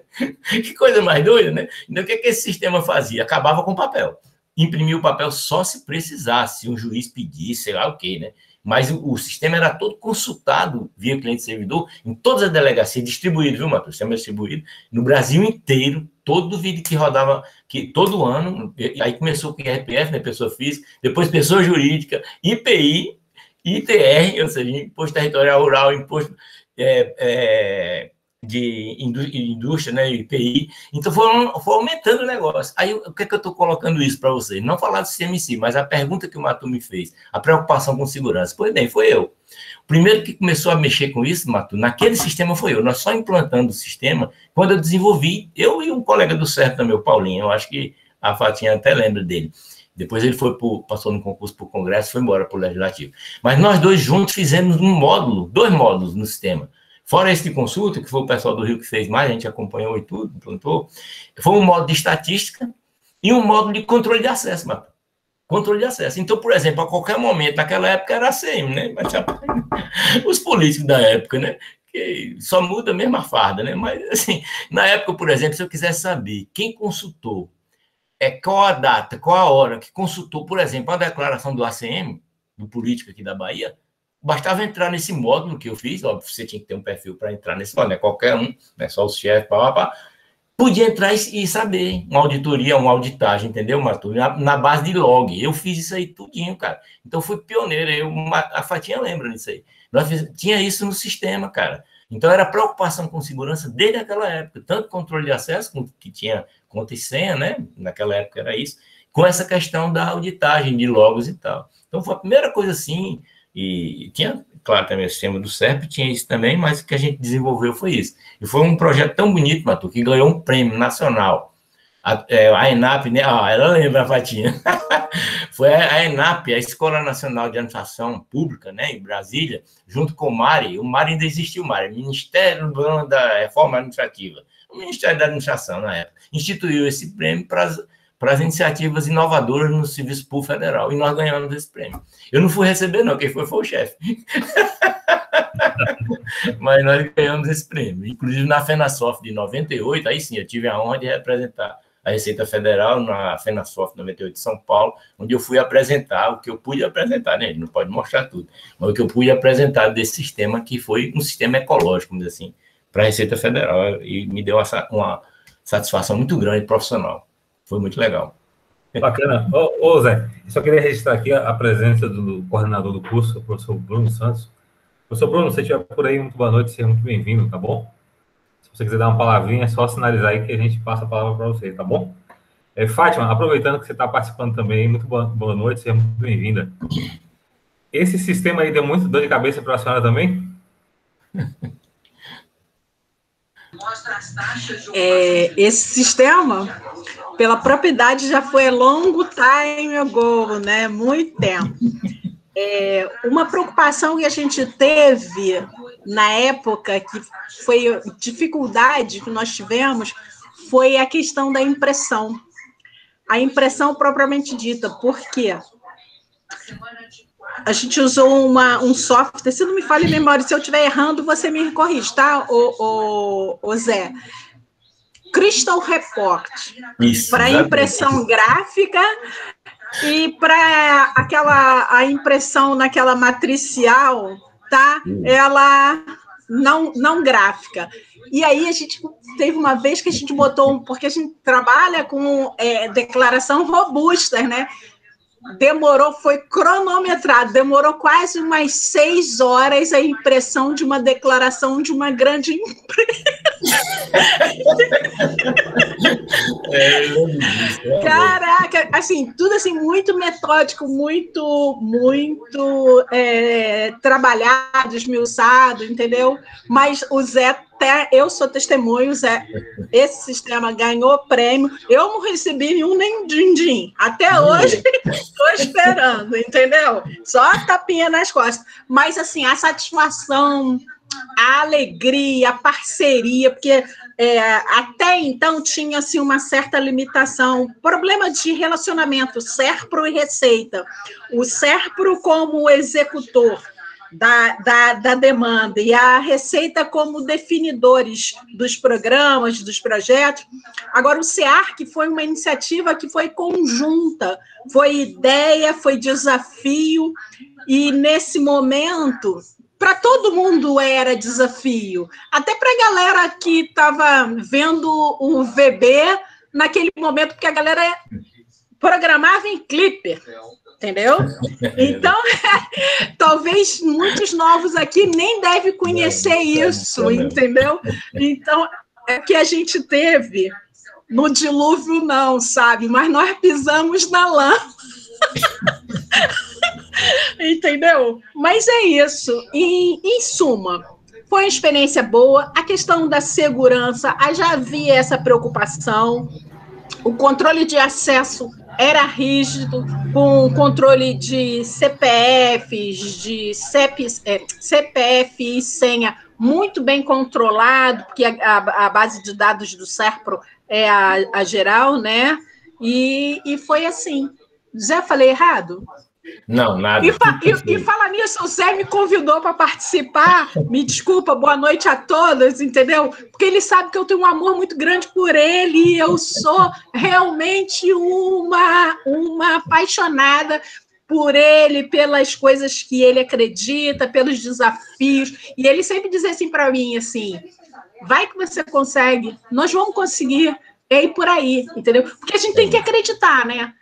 Que coisa mais doida, né? Então, o que é que esse sistema fazia? Acabava com o papel. Imprimia o papel só se precisasse, se um juiz pedisse, sei lá o quê, né? Mas o, o sistema era todo consultado via cliente-servidor em todas as delegacias, distribuído, viu, Matheus? O sistema distribuído no Brasil inteiro, todo vídeo que rodava, que todo ano, aí começou com I R P F, né, pessoa física, depois pessoa jurídica, I P I, I T R, ou seja, Imposto Territorial Rural, Imposto é, é, de Indústria, né, I P I. Então, foram, foi aumentando o negócio. Aí, o que é que eu estou colocando isso para vocês? Não falar do sistema em si, mas a pergunta que o Matu me fez, a preocupação com segurança. Pois bem, foi eu. O primeiro que começou a mexer com isso, Matu, naquele sistema foi eu. Nós só implantando o sistema, quando eu desenvolvi, eu e um colega do SERPRO também, o Paulinho, eu acho que a Fatinha até lembra dele. Depois ele foi pro, passou no concurso para o Congresso, foi embora para o Legislativo. Mas nós dois juntos fizemos um módulo, dois módulos no sistema. Fora esse de consulta, que foi o pessoal do Rio que fez mais, a gente acompanhou e tudo, plantou, foi um modo de estatística e um modo de controle de acesso, mano. Controle de acesso. Então, por exemplo, a qualquer momento, naquela época era A C M, né? Mas os políticos da época, né? Que só muda mesmo a farda, né? Mas, assim, na época, por exemplo, se eu quisesse saber quem consultou, é, qual a data, qual a hora que consultou, por exemplo, a declaração do A C M, do político aqui da Bahia, bastava entrar nesse módulo que eu fiz, óbvio, você tinha que ter um perfil para entrar nesse módulo, né? Qualquer um, né? Só os chefes, pá, pá, pá. Podia entrar e saber, uma auditoria, uma auditagem, entendeu, Matu? Na, na base de log, eu fiz isso aí tudinho, cara. Então, fui pioneiro, eu, a Fatinha lembra disso aí. Nós fiz, tinha isso no sistema, cara. Então, era preocupação com segurança desde aquela época, tanto controle de acesso, que tinha conta e senha, né? Naquela época era isso, com essa questão da auditagem de logos e tal. Então, foi a primeira coisa assim, e tinha... Claro, também o sistema do SERPRO tinha isso também, mas o que a gente desenvolveu foi isso. E foi um projeto tão bonito, Matu, que ganhou um prêmio nacional. A, é, a ENAP, né? Ah, ela lembra, a Fatinha. Foi a ENAP, a Escola Nacional de Administração Pública, né, em Brasília, junto com o MARE. O MARE ainda existiu, o MARE, Ministério da Reforma Administrativa. O Ministério da Administração, na época, instituiu esse prêmio para as... para as iniciativas inovadoras no Serviço Público Federal, e nós ganhamos esse prêmio. Eu não fui receber, não, quem foi foi o chefe. Mas nós ganhamos esse prêmio. Inclusive, na Fenasoft de noventa e oito, aí sim, eu tive a honra de representar a Receita Federal na Fenasoft noventa e oito de São Paulo, onde eu fui apresentar o que eu pude apresentar, né? Ele não pode mostrar tudo, mas o que eu pude apresentar desse sistema, que foi um sistema ecológico, vamos dizer assim, para a Receita Federal, e me deu uma, uma satisfação muito grande profissional. Foi muito legal. Bacana. Ô, ô Zé, só queria registrar aqui a, a presença do coordenador do curso, o professor Bruno Santos. Professor Bruno, se você estiver por aí, muito boa noite, seja muito bem-vindo, tá bom? Se você quiser dar uma palavrinha, é só sinalizar aí que a gente passa a palavra para você, tá bom? É, Fátima, aproveitando que você está participando também, muito boa, boa noite, seja muito bem-vinda. Esse sistema aí deu muito dor de cabeça para a senhora também? É, esse sistema, pela propriedade, já foi longo time ago, né? Muito tempo. É, uma preocupação que a gente teve na época, que foi dificuldade que nós tivemos, foi a questão da impressão. A impressão propriamente dita, por quê? A gente usou uma, um software, se não me falha a memória, se eu estiver errando, você me corrige, tá, o, o, o Zé? Crystal Report, para impressão gráfica e para aquela, a impressão naquela matricial, tá? Ela não, não gráfica. E aí a gente teve uma vez que a gente botou, porque a gente trabalha com é, declaração robusta, né? Demorou, foi cronometrado, demorou quase umas seis horas a impressão de uma declaração de uma grande empresa. Caraca, assim, tudo assim, muito metódico, muito, muito é, trabalhado, esmiuçado, entendeu? Mas o Zé, até eu sou testemunho, Zé, esse sistema ganhou prêmio, eu não recebi nenhum nem din-din, até hoje estou esperando, entendeu? Só a tapinha nas costas, mas assim, a satisfação, a alegria, a parceria, porque é, até então tinha assim, uma certa limitação, problema de relacionamento, SERPRO e Receita, o SERPRO como executor, Da, da, da demanda, e a Receita como definidores dos programas, dos projetos. Agora, o SEARC foi uma iniciativa que foi conjunta, foi ideia, foi desafio, e nesse momento, para todo mundo era desafio, até para a galera que estava vendo o V B naquele momento, porque a galera programava em Clipper, entendeu? Então, talvez muitos novos aqui nem devem conhecer isso, entendeu? Então, é que a gente teve no dilúvio, não, sabe? Mas nós pisamos na lama. Entendeu? Mas é isso. E, em suma, foi uma experiência boa. A questão da segurança, já havia essa preocupação. O controle de acesso era rígido, com controle de C P Fs, de C P Is, é, C P F e senha muito bem controlado, porque a, a, a base de dados do SERPRO é a, a geral, né? E, e foi assim. Zé, falei errado? Não, nada. E, fa e, e fala nisso, o Zé me convidou para participar, me desculpa, boa noite a todos, entendeu? Porque ele sabe que eu tenho um amor muito grande por ele, e eu sou realmente uma, uma apaixonada por ele, pelas coisas que ele acredita, pelos desafios, e ele sempre diz assim para mim, assim, vai que você consegue, nós vamos conseguir, é ir por aí, entendeu? Porque a gente tem que acreditar, né?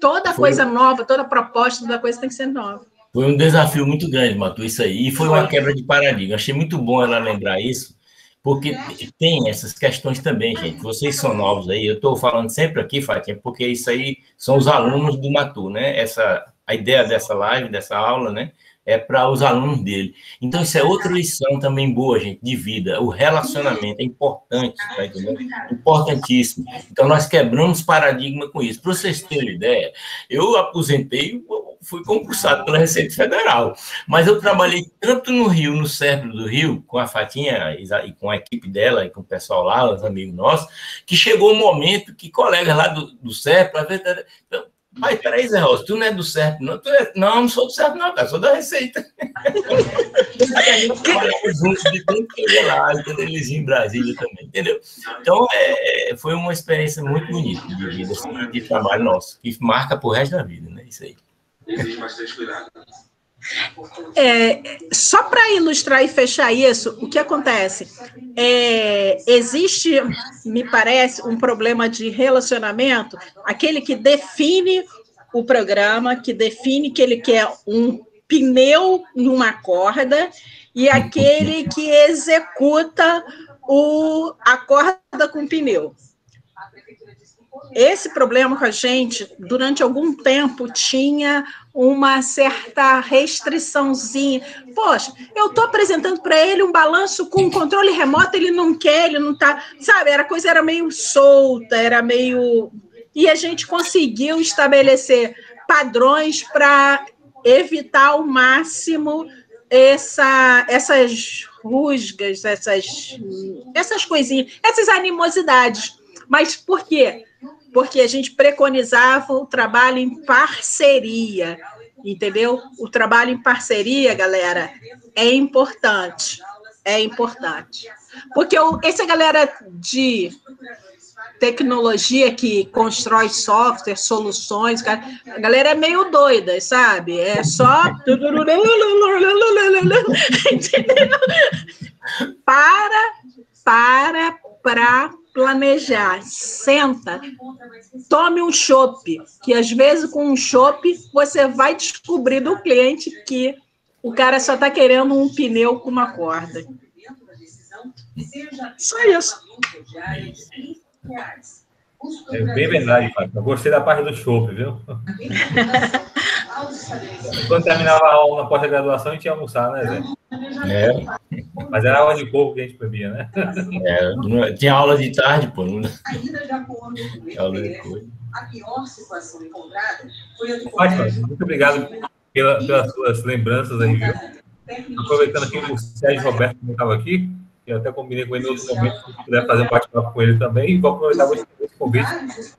Toda coisa foi... nova, toda proposta da coisa tem que ser nova. Foi um desafio muito grande, Matu, isso aí. E foi uma quebra de paradigma. Achei muito bom ela lembrar isso, porque tem essas questões também, gente. Vocês são novos aí. Eu estou falando sempre aqui, Fátima, porque isso aí são os alunos do Matu, né? Essa, a ideia dessa live, dessa aula, né? É para os alunos dele. Então, isso é outra lição também boa, gente, de vida. O relacionamento é importante, tá entendendo? Importantíssimo. Então, nós quebramos paradigma com isso. Para vocês terem ideia, eu aposentei, fui concursado pela Receita Federal, mas eu trabalhei tanto no Rio, no SERPRO do Rio, com a Fatinha e com a equipe dela, e com o pessoal lá, os amigos nossos, que chegou um momento que colegas lá do, do SERPRO, a verdade... Mas, peraí, Zé Rosa, tu não é do SERPRO, não? Tu é... Não, não sou do SERPRO, não, cara, sou da Receita. Aí nós trabalhamos juntos de tanto que eu ia lá, eles iam em Brasília também, entendeu? Então, é, foi uma experiência muito bonita de vida, assim, de trabalho nosso, que marca pro resto da vida, né? Isso aí. É, só para ilustrar e fechar isso, o que acontece? É, existe, me parece, um problema de relacionamento, aquele que define o programa, que define que ele quer um pneu numa corda, e aquele que executa o, a corda com pneu. Esse problema com a gente, durante algum tempo, tinha uma certa restriçãozinha. Poxa, eu estou apresentando para ele um balanço com controle remoto, ele não quer, ele não está... Sabe, a coisa era meio solta, era meio... E a gente conseguiu estabelecer padrões para evitar ao máximo essa, essas rusgas, essas, essas coisinhas, essas animosidades. Mas por quê? Porque a gente preconizava o trabalho em parceria, entendeu? O trabalho em parceria, galera, é importante, é importante. Porque o, essa galera de tecnologia que constrói software, soluções, a galera é meio doida, sabe? É só... Entendeu? Para, para, para... planejar, senta, tome um chopp, que às vezes com um chopp você vai descobrir do cliente que o cara só está querendo um pneu com uma corda. Só isso. É bem verdade, Fátima. Eu gostei da parte do chopp, viu? Quando terminava a aula na pós-graduação, a gente ia almoçar, né, Zé? É. Mas era aula de pouco que a gente bebia, né? É, tinha aula de tarde, pô. Ainda já com o homem do I B P, a pior situação encontrada foi a do Correio. Muito obrigado pela, pelas suas lembranças aí, viu? Aproveitando aqui o Sérgio Roberto que estava aqui, eu até combinei com ele em outro momento, se puder fazer um bate-papo com ele também, e vou aproveitar você esse convite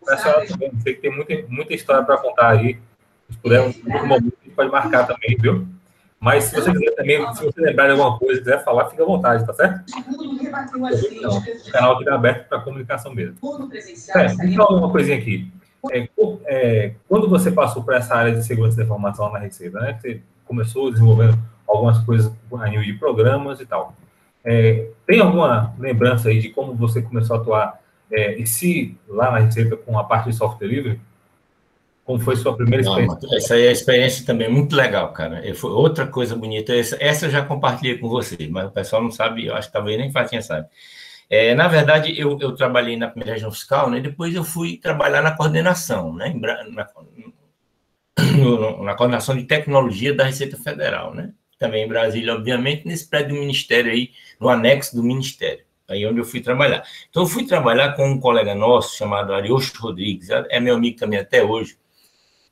para a senhora também. Sei que tem muita, muita história para contar aí. Se puder, um outro momento a gente pode marcar também, viu? Mas se você quiser também, se você lembrar de alguma coisa, quiser falar, fica à vontade, tá certo? Então, o canal fica aberto para comunicação mesmo. É, deixa eu falar uma coisinha aqui. É, é, quando você passou para essa área de segurança da informação na Receita, né? Você começou desenvolvendo algumas coisas a nível de programas e tal. É, tem alguma lembrança aí de como você começou a atuar, é, e se lá na Receita com a parte de software livre? Como foi sua primeira experiência? Não, essa aí é a experiência também muito legal, cara. Eu, foi outra coisa bonita. Essa, essa eu já compartilhei com vocês, mas o pessoal não sabe, eu acho que talvez nem Fatinha sabe. É, na verdade, eu, eu trabalhei na primeira região fiscal, né? Depois eu fui trabalhar na coordenação, né? Na, na, na coordenação de tecnologia da Receita Federal, né? Também em Brasília, obviamente, nesse prédio do Ministério aí, no anexo do Ministério. aí onde eu fui trabalhar. Então, eu fui trabalhar com um colega nosso chamado Ariosto Rodrigues, é meu amigo também até hoje,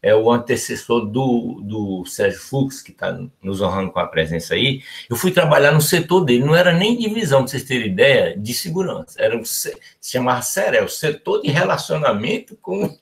é o antecessor do, do Sérgio Fux, que está nos honrando com a presença aí. Eu fui trabalhar no setor dele, não era nem divisão, para vocês terem ideia, de segurança, era o, se chamava Serel, setor de relacionamento com...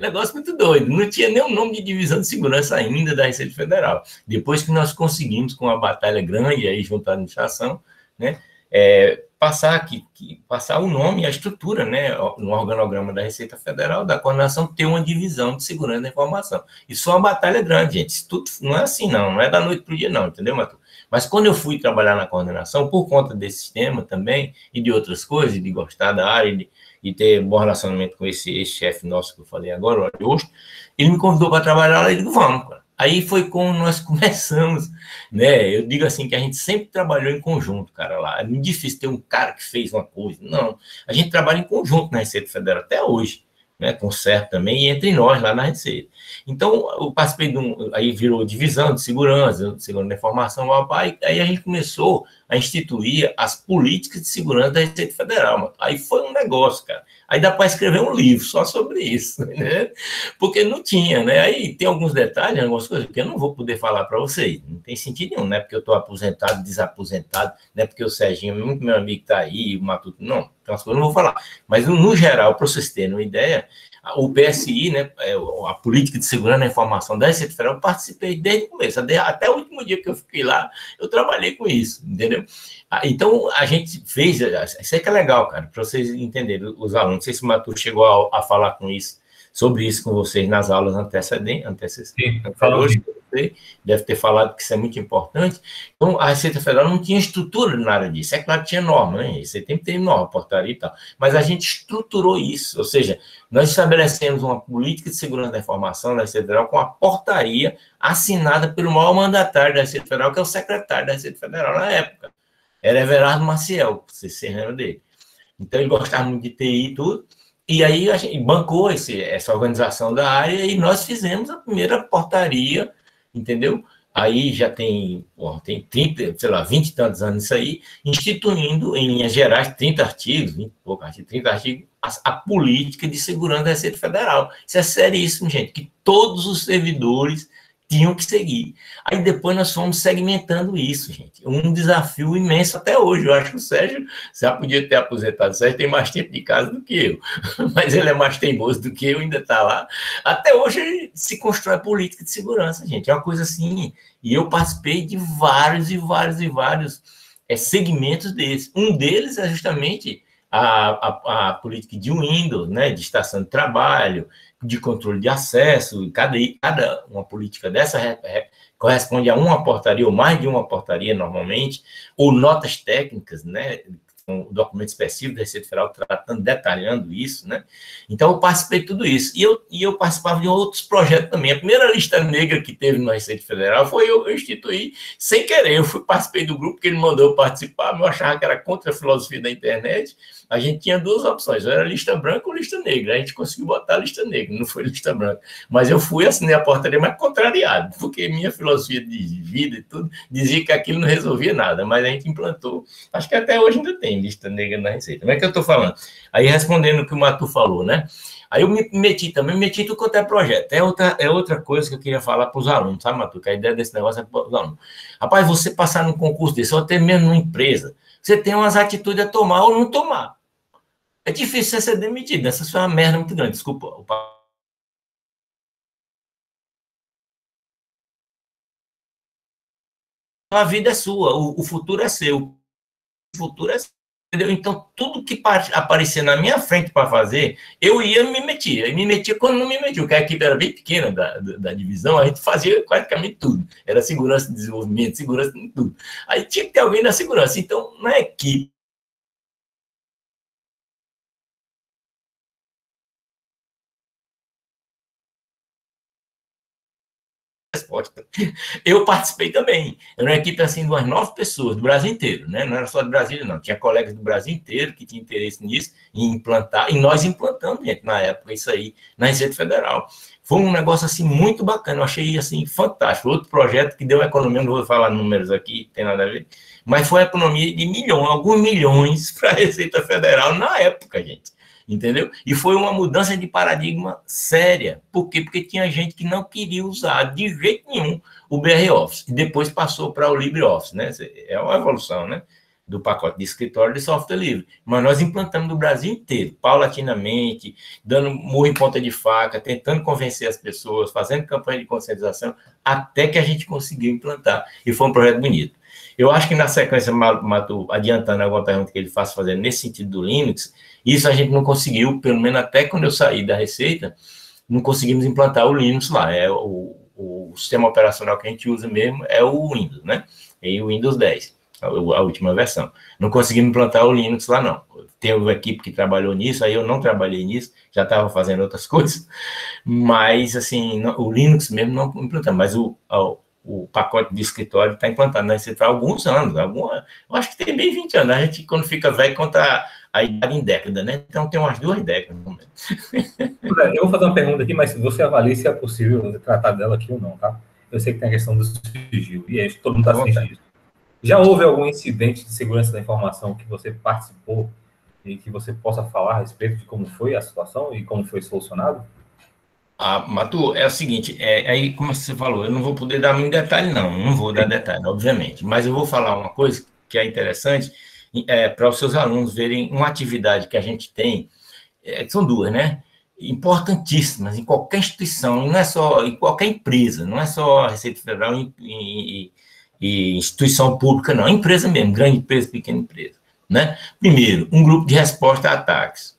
negócio muito doido, não tinha nem o nome de divisão de segurança ainda da Receita Federal. Depois que nós conseguimos, com uma batalha grande aí junto à administração, né, é, passar, que, que, passar o nome e a estrutura, né, no organograma da Receita Federal, da coordenação, ter uma divisão de segurança da informação. Isso é uma batalha grande, gente. Isso tudo não é assim, não. Não é da noite para o dia, não. Entendeu, Matheus? Mas quando eu fui trabalhar na coordenação, por conta desse sistema também, e de outras coisas, de gostar da área, de, e ter bom relacionamento com esse ex-chefe nosso que eu falei agora, o Ariosto, ele me convidou para trabalhar lá e eu digo, vamos, cara. Aí foi como nós começamos, né? Eu digo assim, que a gente sempre trabalhou em conjunto, cara, lá. É muito difícil ter um cara que fez uma coisa, não. A gente trabalha em conjunto na Receita Federal até hoje, né? Com o SERPRO também, e entre nós lá na Receita. Então, eu participei de um... Aí virou divisão de segurança, de segurança da informação, papai, aí a gente começou a instituir as políticas de segurança da Receita Federal, mano. Aí foi um negócio, cara. Aí dá para escrever um livro só sobre isso, né? Porque não tinha, né? Aí tem alguns detalhes, algumas coisas que eu não vou poder falar para vocês. Não tem sentido nenhum, né? Porque eu estou aposentado, desaposentado, né? Porque o Serginho, muito meu amigo, está aí, o Matuto, não. Então, as coisas eu não vou falar. Mas, no geral, para vocês terem uma ideia, o P S I, né? A Política de Segurança da Informação da Receita Federal, eu participei desde o começo. Até o último dia que eu fiquei lá, eu trabalhei com isso, entendeu? Então, a gente fez... Isso é que é legal, cara, para vocês entenderem, os alunos. Não sei se o Matheus chegou a, a falar com isso, sobre isso com vocês nas aulas antecedentes. antecedentes Falou hoje, deve ter falado que isso é muito importante. Então, a Receita Federal não tinha estrutura na área disso. É claro que tinha norma, né? Você tem que ter norma, portaria e tal. Mas a gente estruturou isso. Ou seja, nós estabelecemos uma política de segurança da informação da Receita Federal com a portaria assinada pelo maior mandatário da Receita Federal, que é o secretário da Receita Federal na época. Era Everardo Maciel, vocês se lembram dele. Então, ele gostava muito de T I e tudo. E aí, a gente bancou esse, essa organização da área e nós fizemos a primeira portaria, entendeu? Aí já tem, bom, tem trinta, sei lá, vinte e tantos anos isso aí, instituindo, em linhas gerais, trinta artigos, vinte e poucos artigos, trinta artigos, a, a política de segurança da Receita Federal. Isso é seríssimo, gente, que todos os servidores tinham que seguir. Aí depois nós fomos segmentando isso, gente. Um desafio imenso até hoje. Eu acho que o Sérgio já podia ter aposentado. O Sérgio tem mais tempo de casa do que eu. Mas ele é mais teimoso do que eu, ainda está lá. Até hoje se constrói política de segurança, gente. É uma coisa assim. E eu participei de vários e vários e vários é, segmentos desses. Um deles é justamente a, a, a política de Windows, né, de estação de trabalho, de controle de acesso, cada, cada uma política dessa re, re, corresponde a uma portaria, ou mais de uma portaria, normalmente, ou notas técnicas, né, um documento específico da Receita Federal tratando, detalhando isso, né, então eu participei de tudo isso, e eu, e eu participava de outros projetos também. A primeira lista negra que teve na Receita Federal foi eu, eu instituí sem querer, eu fui, participei do grupo que ele mandou eu participar, eu achava que era contra a filosofia da internet. A gente tinha duas opções, ou era lista branca ou lista negra. A gente conseguiu botar a lista negra, não foi lista branca. Mas eu fui, assinei a portaria, mas contrariado, porque minha filosofia de vida e tudo dizia que aquilo não resolvia nada, mas a gente implantou. Acho que até hoje ainda tem lista negra na Receita. Como é que eu estou falando? Aí, respondendo o que o Matu falou, né? Aí eu me meti também, me meti tudo quanto é projeto. É outra, é outra coisa que eu queria falar para os alunos, sabe, Matu? Que a ideia desse negócio é para os alunos. Rapaz, você passar num concurso desse, ou até mesmo numa empresa, você tem umas atitudes a tomar ou não tomar. É difícil você ser demitido. Essa foi uma merda muito grande. Desculpa. A vida é sua. O, o futuro é seu. O futuro é seu. Entendeu? Então, tudo que aparecer na minha frente para fazer, eu ia me meter. Eu me metia quando não me metia, porque a equipe era bem pequena da, da, da divisão, a gente fazia praticamente tudo. Era segurança e desenvolvimento, segurança em tudo. Aí tinha que ter alguém na segurança. Então, na equipe, forte. Eu participei também. Era uma equipe assim de umas nove pessoas do Brasil inteiro, né? Não era só do Brasil, não. Tinha colegas do Brasil inteiro que tinham interesse nisso e implantar. E nós implantamos, gente, na época, isso aí, na Receita Federal. Foi um negócio assim muito bacana. Eu achei assim fantástico. Outro projeto que deu a economia, não vou falar números aqui, tem nada a ver, mas foi a economia de milhões, alguns milhões para a Receita Federal na época, gente. Entendeu? E foi uma mudança de paradigma séria. Por quê? Porque tinha gente que não queria usar de jeito nenhum o B R Office. E depois passou para o LibreOffice, né? É uma evolução, né? Do pacote de escritório de software livre. Mas nós implantamos no Brasil inteiro, paulatinamente, dando murro em ponta de faca, tentando convencer as pessoas, fazendo campanha de conscientização, até que a gente conseguiu implantar. E foi um projeto bonito. Eu acho que na sequência, Matu, adiantando alguma pergunta que ele faça fazendo nesse sentido do Linux, isso a gente não conseguiu, pelo menos até quando eu saí da Receita, não conseguimos implantar o Linux lá. É o, o sistema operacional que a gente usa mesmo é o Windows, né? E o Windows dez, a, a última versão. Não conseguimos implantar o Linux lá, não. Teve uma equipe que trabalhou nisso, aí eu não trabalhei nisso, já estava fazendo outras coisas, mas, assim, não, o Linux mesmo não implantamos, mas o... A, o pacote de escritório está implantado na Receita há alguns anos, alguma, eu acho que tem bem vinte anos, a gente quando fica velho conta a idade em década, né? Então tem umas duas décadas. Eu vou fazer uma pergunta aqui, mas você avalia se é possível tratar dela aqui ou não, tá? Eu sei que tem a questão do sigilo, e é isso, todo mundo está sem sigilo. Já houve algum incidente de segurança da informação que você participou e que você possa falar a respeito de como foi a situação e como foi solucionado? Ah, Matu, é o seguinte, é, aí como você falou, eu não vou poder dar muito detalhe, não, não vou dar detalhe, obviamente, mas eu vou falar uma coisa que é interessante é, para os seus alunos verem uma atividade que a gente tem, é, são duas, né, importantíssimas em qualquer instituição, não é só em qualquer empresa, não é só a Receita Federal e, e, e instituição pública, não, é empresa mesmo, grande empresa, pequena empresa, né? Primeiro, um grupo de resposta a ataques.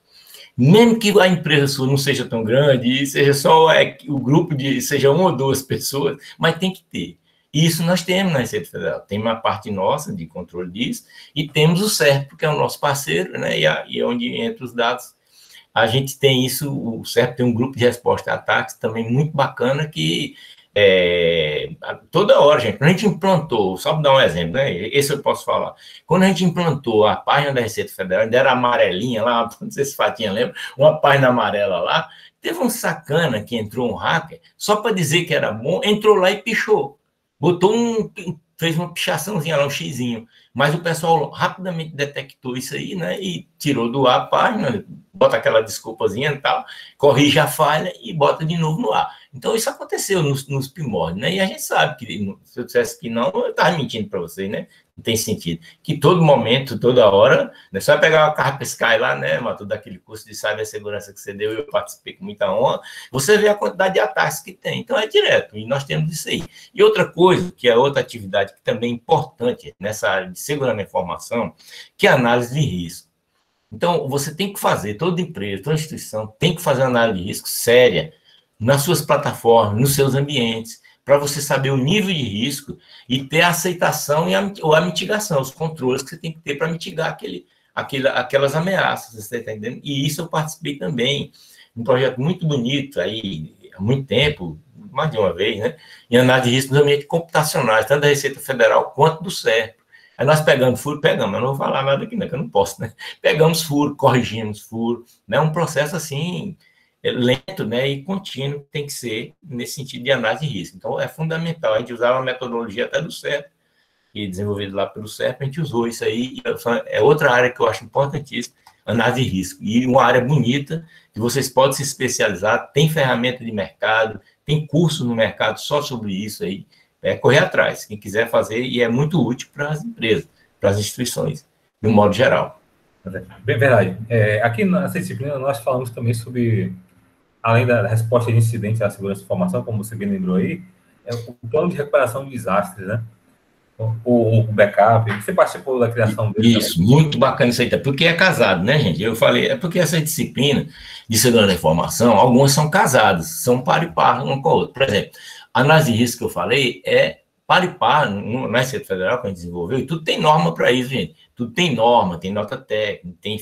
Mesmo que a empresa sua não seja tão grande, seja só o grupo de, seja uma ou duas pessoas, mas tem que ter. E isso nós temos na Receita Federal. Tem uma parte nossa de controle disso, e temos o SERPRO, que é o nosso parceiro, né? E, a, e onde entra os dados. A gente tem isso, o SERPRO tem um grupo de resposta a ataques também muito bacana, que é, toda hora, gente, quando a gente implantou, só para dar um exemplo, né? Esse eu posso falar. Quando a gente implantou a página da Receita Federal, ainda era amarelinha lá, não sei se Fatinha lembra, uma página amarela lá, teve um sacana que entrou, um hacker, só para dizer que era bom, entrou lá e pichou. Botou um... fez uma pichaçãozinha lá, um xizinho. Mas o pessoal rapidamente detectou isso aí, né? E tirou do ar a página, bota aquela desculpazinha e tal, corrige a falha e bota de novo no ar. Então, isso aconteceu nos, nos primórdios, né? E a gente sabe que, se eu dissesse que não, eu estava mentindo para vocês, né? Não tem sentido. Que todo momento, toda hora, né? Só pegar uma carta Sky lá, né, Matou, daquele curso de cibersegurança que você deu, eu participei com muita honra, você vê a quantidade de ataques que tem. Então, é direto, e nós temos isso aí. E outra coisa, que é outra atividade que também é importante nessa área de segurança da informação, que é a análise de risco. Então, você tem que fazer, toda empresa, toda instituição, tem que fazer análise de risco séria, nas suas plataformas, nos seus ambientes, para você saber o nível de risco e ter a aceitação e a, ou a mitigação, os controles que você tem que ter para mitigar aquele, aquele, aquelas ameaças, você está entendendo? E isso eu participei também, um projeto muito bonito aí, há muito tempo, mais de uma vez, né? Em análise de risco nos ambientes computacionais, tanto da Receita Federal quanto do SERPRO. Aí nós pegamos furo, pegamos, eu não vou falar nada aqui, né? Que eu não posso, né? Pegamos furo, corrigimos furo, né? Um processo assim... lento, né, e contínuo, tem que ser nesse sentido de análise de risco. Então, é fundamental. A gente usava a metodologia até do SERPRO, que é desenvolvido lá pelo SERPRO, a gente usou isso aí. É outra área que eu acho importantíssima, análise de risco. E uma área bonita, que vocês podem se especializar, tem ferramenta de mercado, tem curso no mercado só sobre isso aí. É correr atrás, quem quiser fazer, e é muito útil para as empresas, para as instituições, de um modo geral. Bem verdade. É, aqui nessa disciplina, nós falamos também sobre... além da resposta de incidentes à segurança de informação, como você bem lembrou aí, é o plano de recuperação de desastres, né? O, o backup, você participou da criação dele? Isso, também. Muito bacana isso aí, porque é casado, né, gente? Eu falei, é porque essa disciplina de segurança da informação, algumas são casadas, são par e par, um com o outro. Por exemplo, a análise de risco que eu falei é par e par, na Receita Federal que a gente desenvolveu, e tudo tem norma para isso, gente. Tudo tem norma, tem nota técnica, tem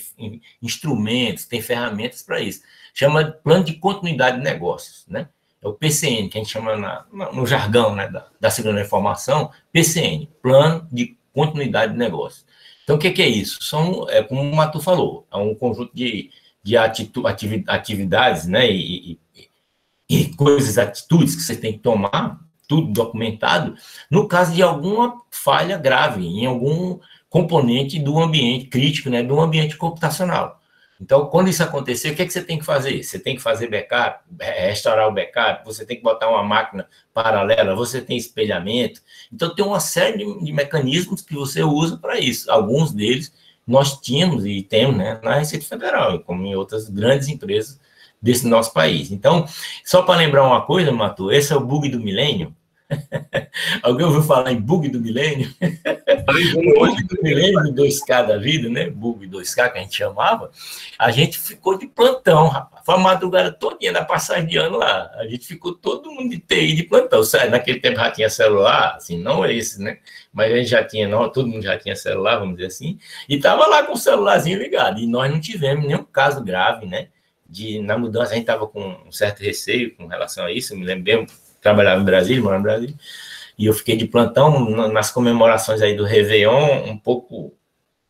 instrumentos, tem ferramentas para isso. Chama plano de continuidade de negócios, né? é o P C N, que a gente chama na, no jargão, né, da, da segurança da informação, P C N, Plano de Continuidade de Negócio. Então, o que é, que é isso? São, é, como o Matu falou, é um conjunto de, de atitu, ativi, atividades, né, e, e, e coisas, atitudes que você tem que tomar, tudo documentado, no caso de alguma falha grave, em algum componente do ambiente crítico, né, do ambiente computacional. Então, quando isso acontecer, o que é que você tem que fazer? Você tem que fazer backup, restaurar o backup, você tem que botar uma máquina paralela, você tem espelhamento. Então, tem uma série de, de mecanismos que você usa para isso. Alguns deles nós tínhamos e temos, né, na Receita Federal, como em outras grandes empresas desse nosso país. Então, só para lembrar uma coisa, Matu, esse é o bug do milênio. Alguém ouviu falar em bug do milênio? Bug do milênio, dois K da vida, né? Bug dois K que a gente chamava. A gente ficou de plantão, rapaz. Foi a madrugada todinha da passagem de ano lá. A gente ficou todo mundo de T I de plantão. Naquele tempo já tinha celular, assim, não esse, né? Mas a gente já tinha, não, todo mundo já tinha celular, vamos dizer assim. E tava lá com o celularzinho ligado. E nós não tivemos nenhum caso grave, né? De, na mudança, a gente tava com um certo receio com relação a isso, eu me lembro bem. Trabalhava em Brasília, morava em Brasília, e eu fiquei de plantão nas comemorações aí do Réveillon, um pouco,